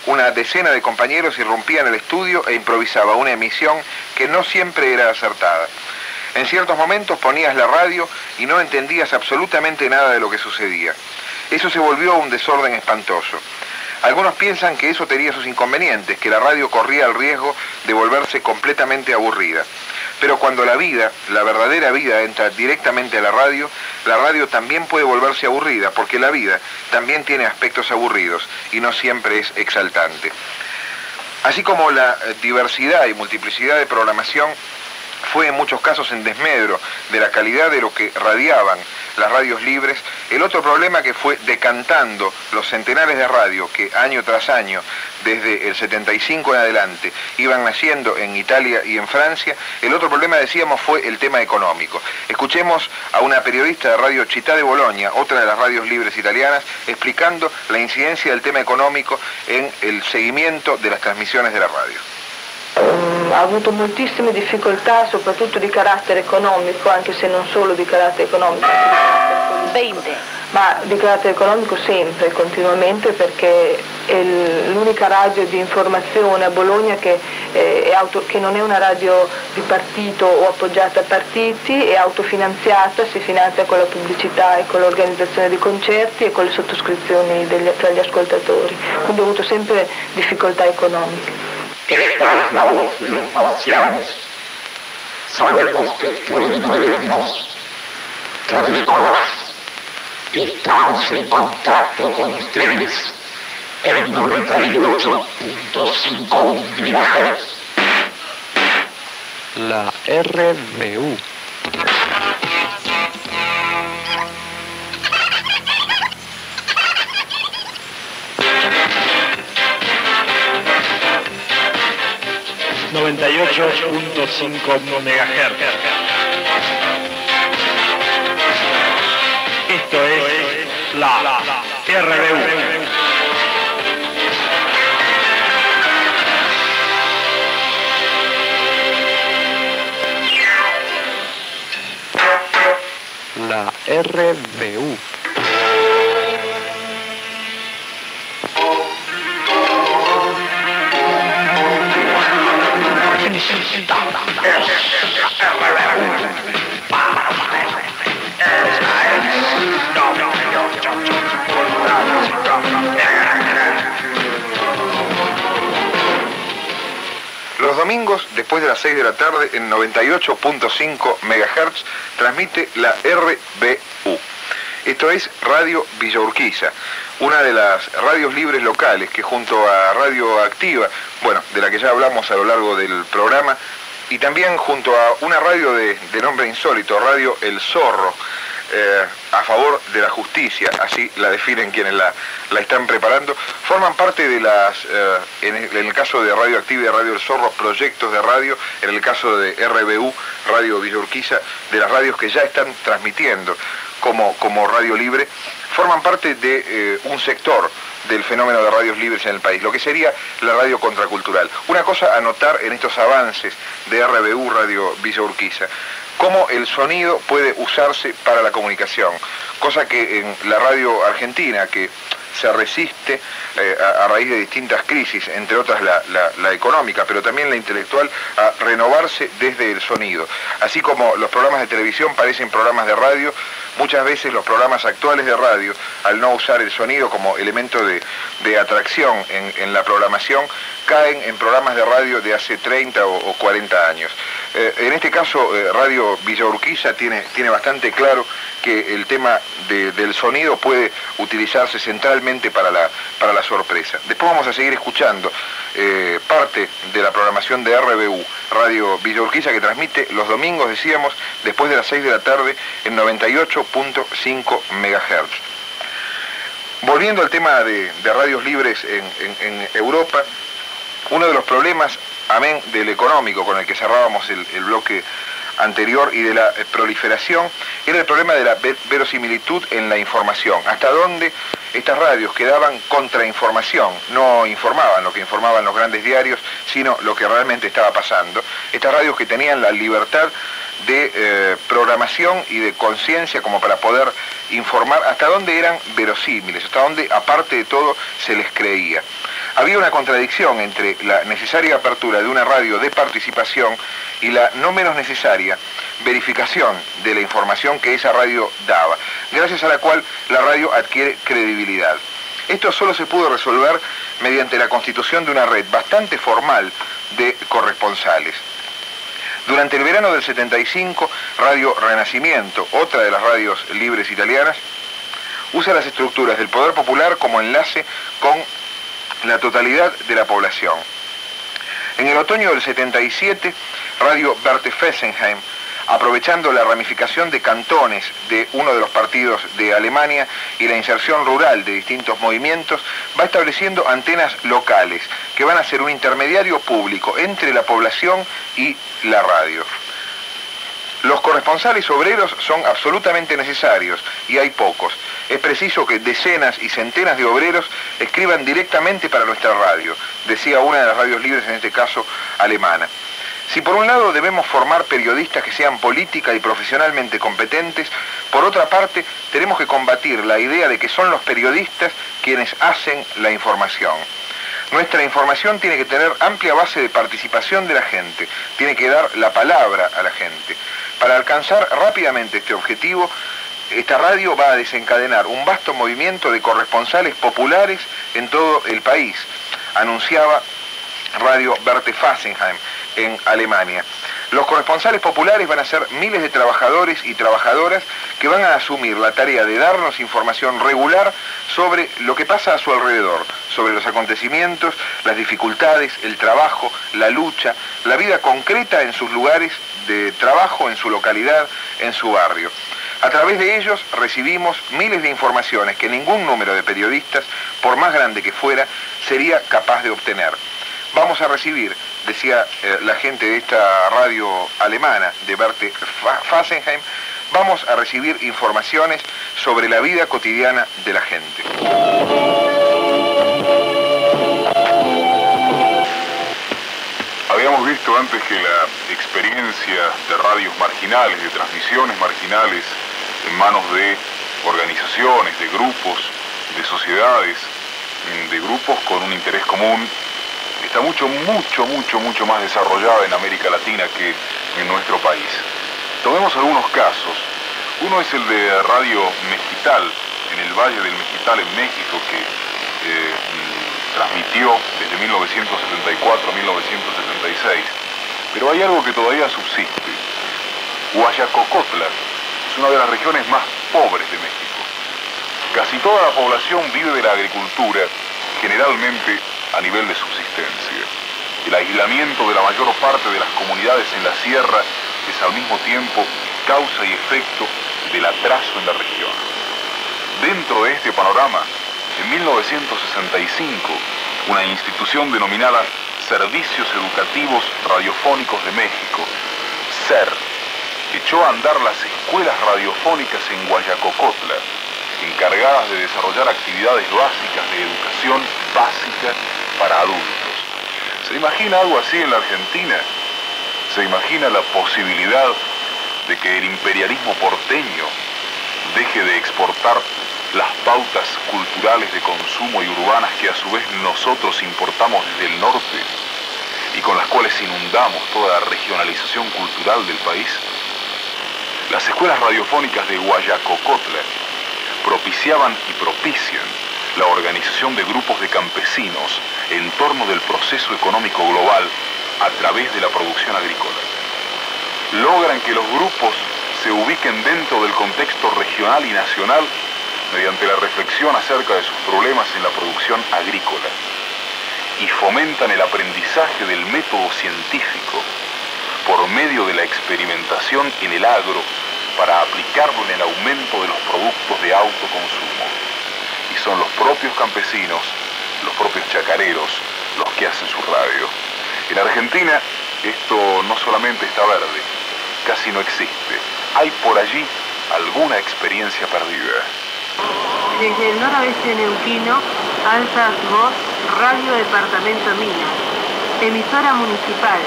una decena de compañeros irrumpían el estudio e improvisaba una emisión que no siempre era acertada. En ciertos momentos ponías la radio y no entendías absolutamente nada de lo que sucedía. Eso se volvió un desorden espantoso. Algunos piensan que eso tenía sus inconvenientes, que la radio corría el riesgo de volverse completamente aburrida. Pero cuando la vida, la verdadera vida, entra directamente a la radio también puede volverse aburrida, porque la vida también tiene aspectos aburridos y no siempre es exaltante. Así como la diversidad y multiplicidad de programación fue en muchos casos en desmedro de la calidad de lo que radiaban las radios libres, el otro problema que fue decantando los centenares de radios que año tras año, desde el 75 en adelante, iban naciendo en Italia y en Francia, el otro problema, decíamos, fue el tema económico. Escuchemos a una periodista de Radio Città de Bolonia, otra de las radios libres italianas, explicando la incidencia del tema económico en el seguimiento de las transmisiones de la radio. Ha avuto moltissime difficoltà, soprattutto di carattere economico, anche se non solo di carattere economico, ma di carattere economico sempre, continuamente, perché è l'unica radio di informazione a Bologna che non è una radio di partito o appoggiata a partiti, è autofinanziata, si finanzia con la pubblicità e con l'organizzazione di concerti e con le sottoscrizioni tra gli ascoltatori, quindi ho avuto sempre difficoltà economiche. La RBU. MHz. Esto es la RBU. la RBU. Los domingos, después de las 6 de la tarde, en 98.5 MHz, transmite la RBU. Esto es Radio Villa Urquiza, una de las radios libres locales que junto a Radio Activa, bueno, de la que ya hablamos a lo largo del programa, y también junto a una radio de nombre insólito, Radio El Zorro, a favor de la justicia, así la definen quienes la están preparando, forman parte de las, en el caso de Radio Activa y Radio El Zorro, proyectos de radio, en el caso de RBU, Radio Villa Urquiza, de las radios que ya están transmitiendo como radio libre, forman parte de un sector del fenómeno de radios libres en el país, lo que sería la radio contracultural. Una cosa a notar en estos avances de RBU, Radio Villa Urquiza, cómo el sonido puede usarse para la comunicación, cosa que en la radio argentina, que se resiste a raíz de distintas crisis, entre otras la económica, pero también la intelectual, a renovarse desde el sonido. Así como los programas de televisión parecen programas de radio, muchas veces los programas actuales de radio, al no usar el sonido como elemento de atracción en la programación, caen en programas de radio de hace 30 o 40 años. En este caso, Radio Villa Urquiza tiene bastante claro que el tema del sonido puede utilizarse centralmente para la sorpresa. Después vamos a seguir escuchando parte de la programación de RBU, Radio Villa Urquiza, que transmite los domingos, decíamos, después de las 6 de la tarde en 98.5 MHz. Volviendo al tema de radios libres en Europa, uno de los problemas, amén del económico con el que cerrábamos el bloque anterior y de la proliferación, era el problema de la verosimilitud en la información. Hasta dónde estas radios que daban contrainformación, no informaban lo que informaban los grandes diarios, sino lo que realmente estaba pasando. Estas radios que tenían la libertad de programación y de conciencia como para poder informar hasta dónde eran verosímiles, hasta dónde, aparte de todo, se les creía. Había una contradicción entre la necesaria apertura de una radio de participación y la no menos necesaria verificación de la información que esa radio daba, gracias a la cual la radio adquiere credibilidad. Esto solo se pudo resolver mediante la constitución de una red bastante formal de corresponsales. Durante el verano del 75, Radio Renacimiento, otra de las radios libres italianas, usa las estructuras del poder popular como enlace con la totalidad de la población. En el otoño del 77, Radio Berthe Fassenheim, aprovechando la ramificación de cantones de uno de los partidos de Alemania y la inserción rural de distintos movimientos, va estableciendo antenas locales que van a ser un intermediario público entre la población y la radio. Los corresponsales obreros son absolutamente necesarios y hay pocos. Es preciso que decenas y centenas de obreros escriban directamente para nuestra radio, decía una de las radios libres, en este caso alemana. Si por un lado debemos formar periodistas que sean política y profesionalmente competentes, por otra parte tenemos que combatir la idea de que son los periodistas quienes hacen la información. Nuestra información tiene que tener amplia base de participación de la gente, tiene que dar la palabra a la gente. Para alcanzar rápidamente este objetivo, esta radio va a desencadenar un vasto movimiento de corresponsales populares en todo el país, anunciaba Radio Berthe Fassenheim en Alemania. Los corresponsales populares van a ser miles de trabajadores y trabajadoras que van a asumir la tarea de darnos información regular sobre lo que pasa a su alrededor, sobre los acontecimientos, las dificultades, el trabajo, la lucha, la vida concreta en sus lugares de trabajo, en su localidad, en su barrio. A través de ellos recibimos miles de informaciones que ningún número de periodistas, por más grande que fuera, sería capaz de obtener. Vamos a recibir, decía la gente de esta radio alemana, de Berthe Fassenheim, vamos a recibir informaciones sobre la vida cotidiana de la gente. Habíamos visto antes que la experiencia de radios marginales, de transmisiones marginales, en manos de organizaciones, de grupos, de sociedades, de grupos con un interés común, está mucho más desarrollada en América Latina que en nuestro país. Tomemos algunos casos. Uno es el de Radio Mexital, en el Valle del Mexital, en México, que transmitió desde 1974 a 1976. Pero hay algo que todavía subsiste. Huayacocotla es una de las regiones más pobres de México. Casi toda la población vive de la agricultura, generalmente a nivel de subsistencia. El aislamiento de la mayor parte de las comunidades en la sierra es al mismo tiempo causa y efecto del atraso en la región. Dentro de este panorama, en 1965, una institución denominada Servicios Educativos Radiofónicos de México, SER, echó a andar las escuelas radiofónicas en Huayacocotla, encargadas de desarrollar actividades básicas de educación básica para adultos. ¿Se imagina algo así en la Argentina? ¿Se imagina la posibilidad de que el imperialismo porteño deje de exportar las pautas culturales de consumo y urbanas que a su vez nosotros importamos desde el norte y con las cuales inundamos toda la regionalización cultural del país? Las escuelas radiofónicas de Huayacocotla propiciaban y propician la organización de grupos de campesinos en torno del proceso económico global a través de la producción agrícola. Logran que los grupos se ubiquen dentro del contexto regional y nacional mediante la reflexión acerca de sus problemas en la producción agrícola y fomentan el aprendizaje del método científico por medio de la experimentación en el agro para aplicarlo en el aumento de los productos de autoconsumo. Y son los propios campesinos, los propios chacareros, los que hacen su radio. En Argentina esto no solamente está verde, casi no existe. Hay por allí alguna experiencia perdida. Desde el noroeste neuquino, alza su voz Radio Departamento Minas, emisora municipal,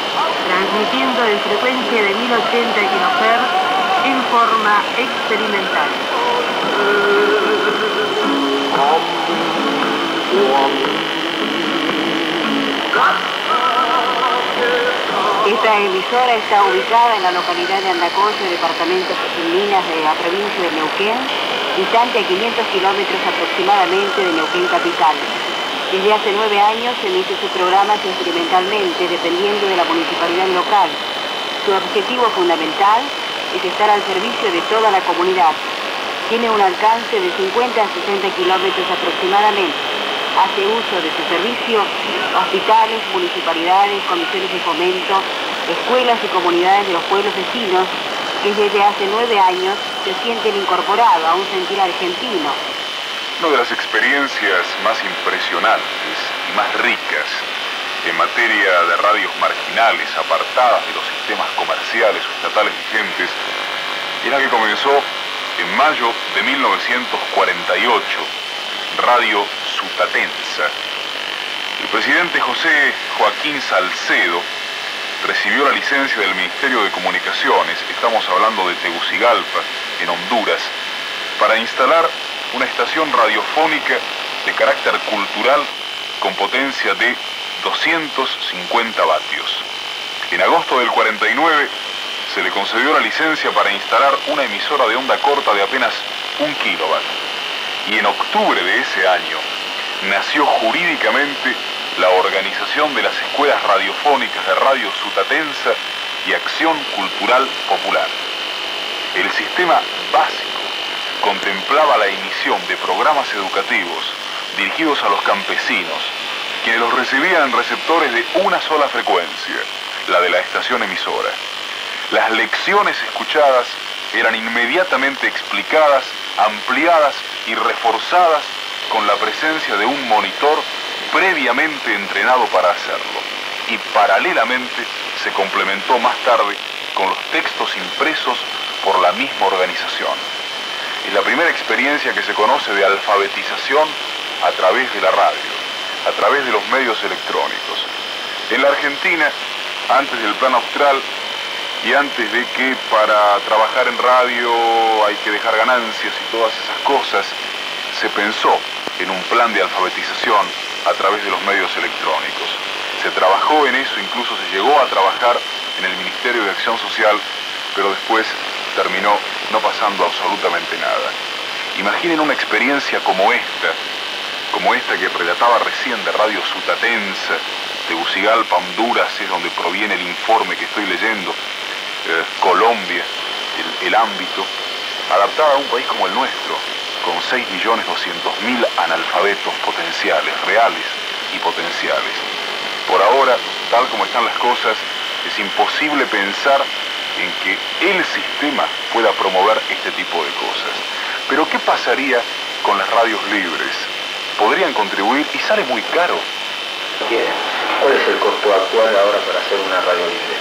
transmitiendo en frecuencia de 1080 kHz en forma experimental. Esta emisora está ubicada en la localidad de Andacollo, departamento de Minas de la provincia de Neuquén, distante a 500 kilómetros aproximadamente de Neuquén capital. Desde hace 9 años emite sus programas experimentalmente, dependiendo de la municipalidad local. Su objetivo fundamental es estar al servicio de toda la comunidad. Tiene un alcance de 50 a 60 kilómetros aproximadamente. Hace uso de su servicio hospitales, municipalidades, comisiones de fomento, escuelas y comunidades de los pueblos vecinos que desde hace 9 años se sienten incorporados a un sentir argentino. Una de las experiencias más impresionantes y más ricas en materia de radios marginales, apartadas de los sistemas comerciales o estatales vigentes, y la que comenzó en mayo de 1948, Radio Sutatenza. El presidente José Joaquín Salcedo recibió la licencia del Ministerio de Comunicaciones, estamos hablando de Tegucigalpa, en Honduras, para instalar una estación radiofónica de carácter cultural con potencia de 250 vatios. En agosto del 49 se le concedió la licencia para instalar una emisora de onda corta de apenas 1 kilowatt. Y en octubre de ese año nació jurídicamente la Organización de las Escuelas Radiofónicas de Radio Sutatenza y Acción Cultural Popular. El sistema básico contemplaba la emisión de programas educativos dirigidos a los campesinos, quienes los recibían en receptores de una sola frecuencia, la de la estación emisora. Las lecciones escuchadas eran inmediatamente explicadas, ampliadas y reforzadas con la presencia de un monitor previamente entrenado para hacerlo. Y paralelamente se complementó más tarde con los textos impresos por la misma organización. Es la primera experiencia que se conoce de alfabetización a través de la radio, a través de los medios electrónicos. En la Argentina, antes del plan austral, y antes de que para trabajar en radio hay que dejar ganancias y todas esas cosas, se pensó en un plan de alfabetización a través de los medios electrónicos. Se trabajó en eso, incluso se llegó a trabajar en el Ministerio de Acción Social, pero después terminó no pasando absolutamente nada. Imaginen una experiencia como esta que relataba recién de Radio Sutatenza, de Tegucigalpa, Honduras, es donde proviene el informe que estoy leyendo, Colombia, el ámbito, adaptada a un país como el nuestro, con 6.200.000 analfabetos potenciales, reales y potenciales. Por ahora, tal como están las cosas, es imposible pensar en que el sistema pueda promover este tipo de cosas. Pero ¿qué pasaría con las radios libres? ¿Podrían contribuir? Y sale muy caro. ¿Cuál es el costo actual ahora para hacer una radio libre?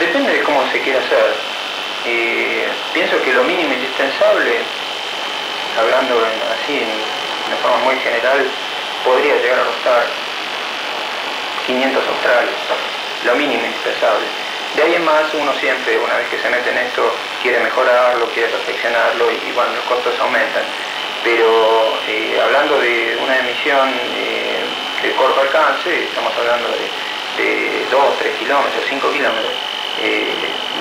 Depende de cómo se quiera hacer. Pienso que lo mínimo indispensable, hablando así, de forma muy general, podría llegar a costar 500 australes, lo mínimo indispensable. De ahí en más, uno siempre, una vez que se mete en esto, quiere mejorarlo, quiere perfeccionarlo y bueno, los costos aumentan. Pero hablando de una emisión de corto alcance, estamos hablando de 2, 3 kilómetros, 5 kilómetros,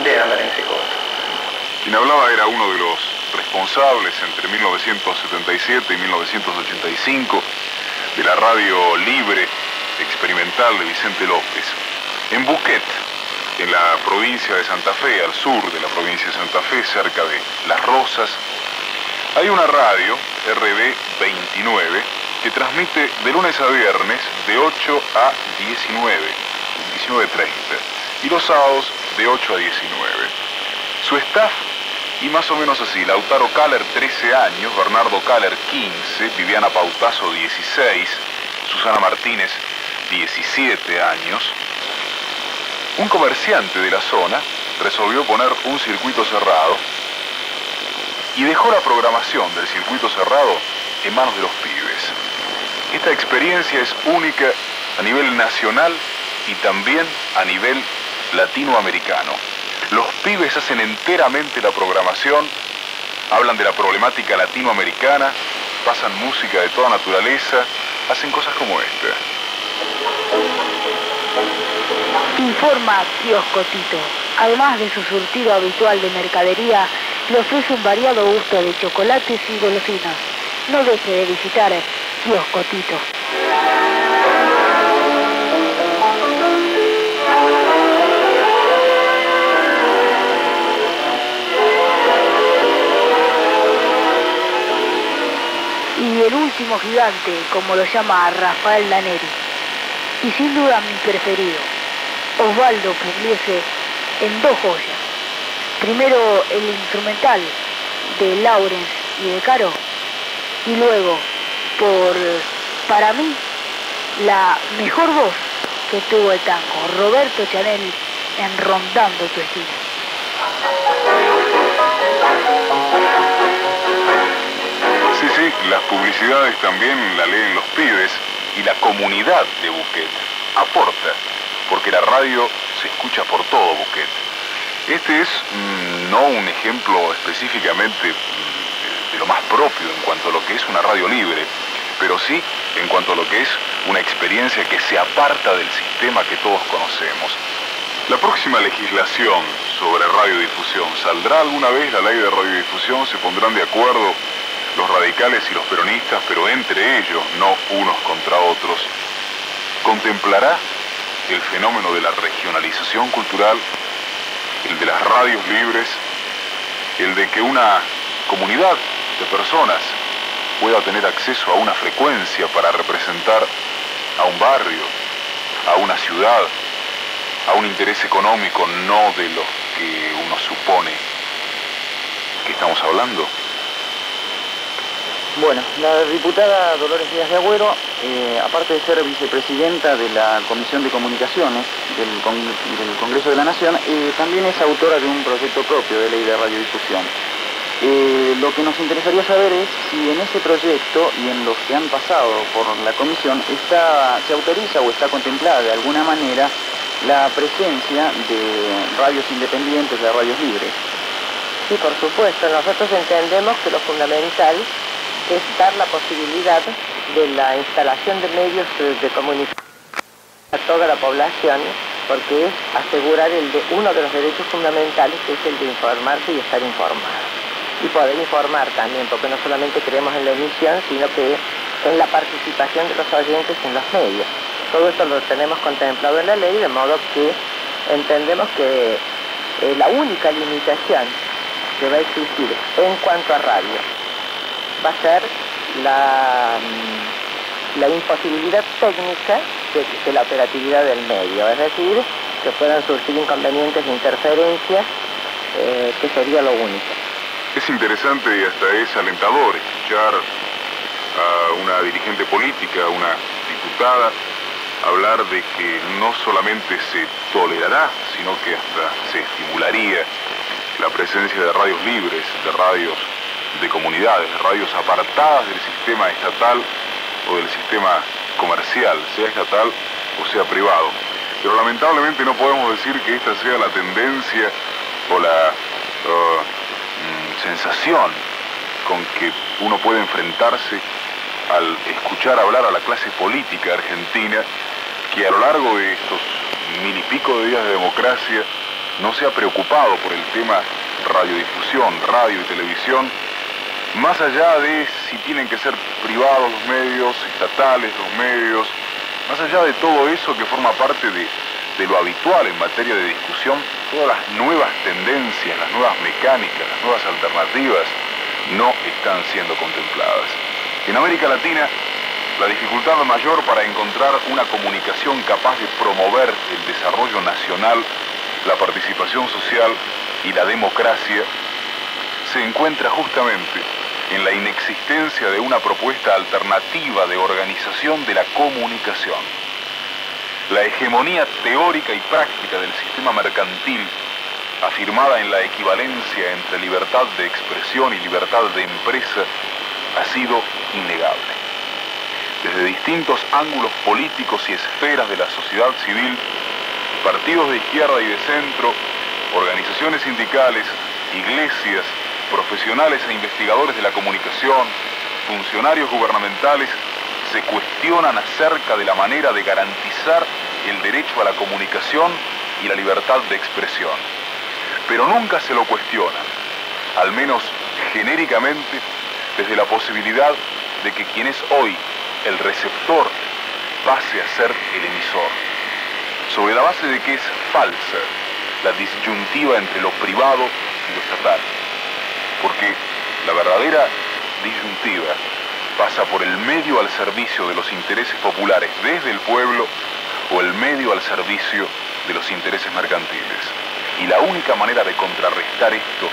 debe andar en ese costo. Quien hablaba era uno de los responsables entre 1977 y 1985 de la radio libre experimental de Vicente López, en Bouquet, en la provincia de Santa Fe, al sur de la provincia de Santa Fe, cerca de Las Rosas. Hay una radio, RB29, que transmite de lunes a viernes de 8 a 19, 19:30, y los sábados de 8 a 19. Su staff, y más o menos así, Lautaro Caller, 13 años, Bernardo Caller, 15, Viviana Pautazo, 16, Susana Martínez, 17 años. Un comerciante de la zona resolvió poner un circuito cerrado y dejó la programación del circuito cerrado en manos de los pibes. Esta experiencia es única a nivel nacional y también a nivel latinoamericano. Los pibes hacen enteramente la programación, hablan de la problemática latinoamericana, pasan música de toda naturaleza, hacen cosas como esta. Informa Kiosco Tito. Además de su surtido habitual de mercadería, le ofrece un variado gusto de chocolates y golosinas. No deje de visitar Kiosco Tito. Y el último gigante, como lo llama Rafael Laneri, y sin duda mi preferido, Osvaldo Pugliese, en dos joyas. Primero el instrumental de Lawrence y de Caro, y luego, para mí, la mejor voz que tuvo el tango, Roberto Chanel, en Rondando tu esquina. Sí, sí, las publicidades también la leen los pibes y la comunidad de Bouquet aporta, porque la radio se escucha por todo Bouquet. Este es no un ejemplo específicamente de lo más propio en cuanto a lo que es una radio libre, pero sí en cuanto a lo que es una experiencia que se aparta del sistema que todos conocemos. La próxima legislación sobre radiodifusión, ¿saldrá alguna vez la ley de radiodifusión? ¿Se pondrán de acuerdo los radicales y los peronistas, pero entre ellos, no unos contra otros? ¿Contemplará el fenómeno de la regionalización cultural, el de las radios libres, el de que una comunidad de personas pueda tener acceso a una frecuencia para representar a un barrio, a una ciudad, a un interés económico, no de los que uno supone que estamos hablando? Bueno, la diputada Dolores Díaz de Agüero, aparte de ser vicepresidenta de la Comisión de Comunicaciones del Congreso de la Nación, también es autora de un proyecto propio de ley de radiodifusión. Lo que nos interesaría saber es si en ese proyecto y en los que han pasado por la Comisión se autoriza o está contemplada de alguna manera la presencia de radios independientes, de radios libres. Sí, por supuesto, nosotros entendemos que lo fundamental es dar la posibilidad de la instalación de medios de comunicación a toda la población, porque es asegurar uno de los derechos fundamentales, que es el de informarse y estar informado. Y poder informar también, porque no solamente creemos en la emisión, sino que en la participación de los oyentes en los medios. Todo esto lo tenemos contemplado en la ley, de modo que entendemos que la única limitación que va a existir en cuanto a radio va a ser la imposibilidad técnica de la operatividad del medio, es decir, que puedan surgir inconvenientes de interferencias, que sería lo único. Es interesante y hasta es alentador escuchar a una dirigente política, a una diputada, hablar de que no solamente se tolerará, sino que hasta se estimularía la presencia de radios libres, de radios de comunidades, de radios apartadas del sistema estatal o del sistema comercial, sea estatal o sea privado. Pero lamentablemente no podemos decir que esta sea la tendencia o la sensación con que uno puede enfrentarse al escuchar hablar a la clase política argentina, que a lo largo de estos mil y pico de días de democracia no se ha preocupado por el tema radiodifusión, radio y televisión, más allá de si tienen que ser privados los medios, estatales los medios, más allá de todo eso que forma parte de lo habitual en materia de discusión, todas las nuevas tendencias, las nuevas mecánicas, las nuevas alternativas no están siendo contempladas. En América Latina, la dificultad mayor para encontrar una comunicación capaz de promover el desarrollo nacional, la participación social y la democracia se encuentra justamente en la inexistencia de una propuesta alternativa de organización de la comunicación. La hegemonía teórica y práctica del sistema mercantil, afirmada en la equivalencia entre libertad de expresión y libertad de empresa, ha sido innegable. Desde distintos ángulos políticos y esferas de la sociedad civil, partidos de izquierda y de centro, organizaciones sindicales, iglesias, profesionales e investigadores de la comunicación, funcionarios gubernamentales, se cuestionan acerca de la manera de garantizar el derecho a la comunicación y la libertad de expresión. Pero nunca se lo cuestionan, al menos genéricamente, desde la posibilidad de que quien es hoy el receptor pase a ser el emisor. Sobre la base de que es falsa la disyuntiva entre lo privado y lo estatal, porque la verdadera disyuntiva pasa por el medio al servicio de los intereses populares desde el pueblo o el medio al servicio de los intereses mercantiles. Y la única manera de contrarrestar esto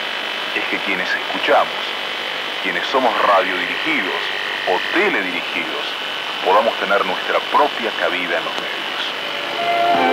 es que quienes escuchamos, quienes somos radiodirigidos o teledirigidos, podamos tener nuestra propia cabida en los medios.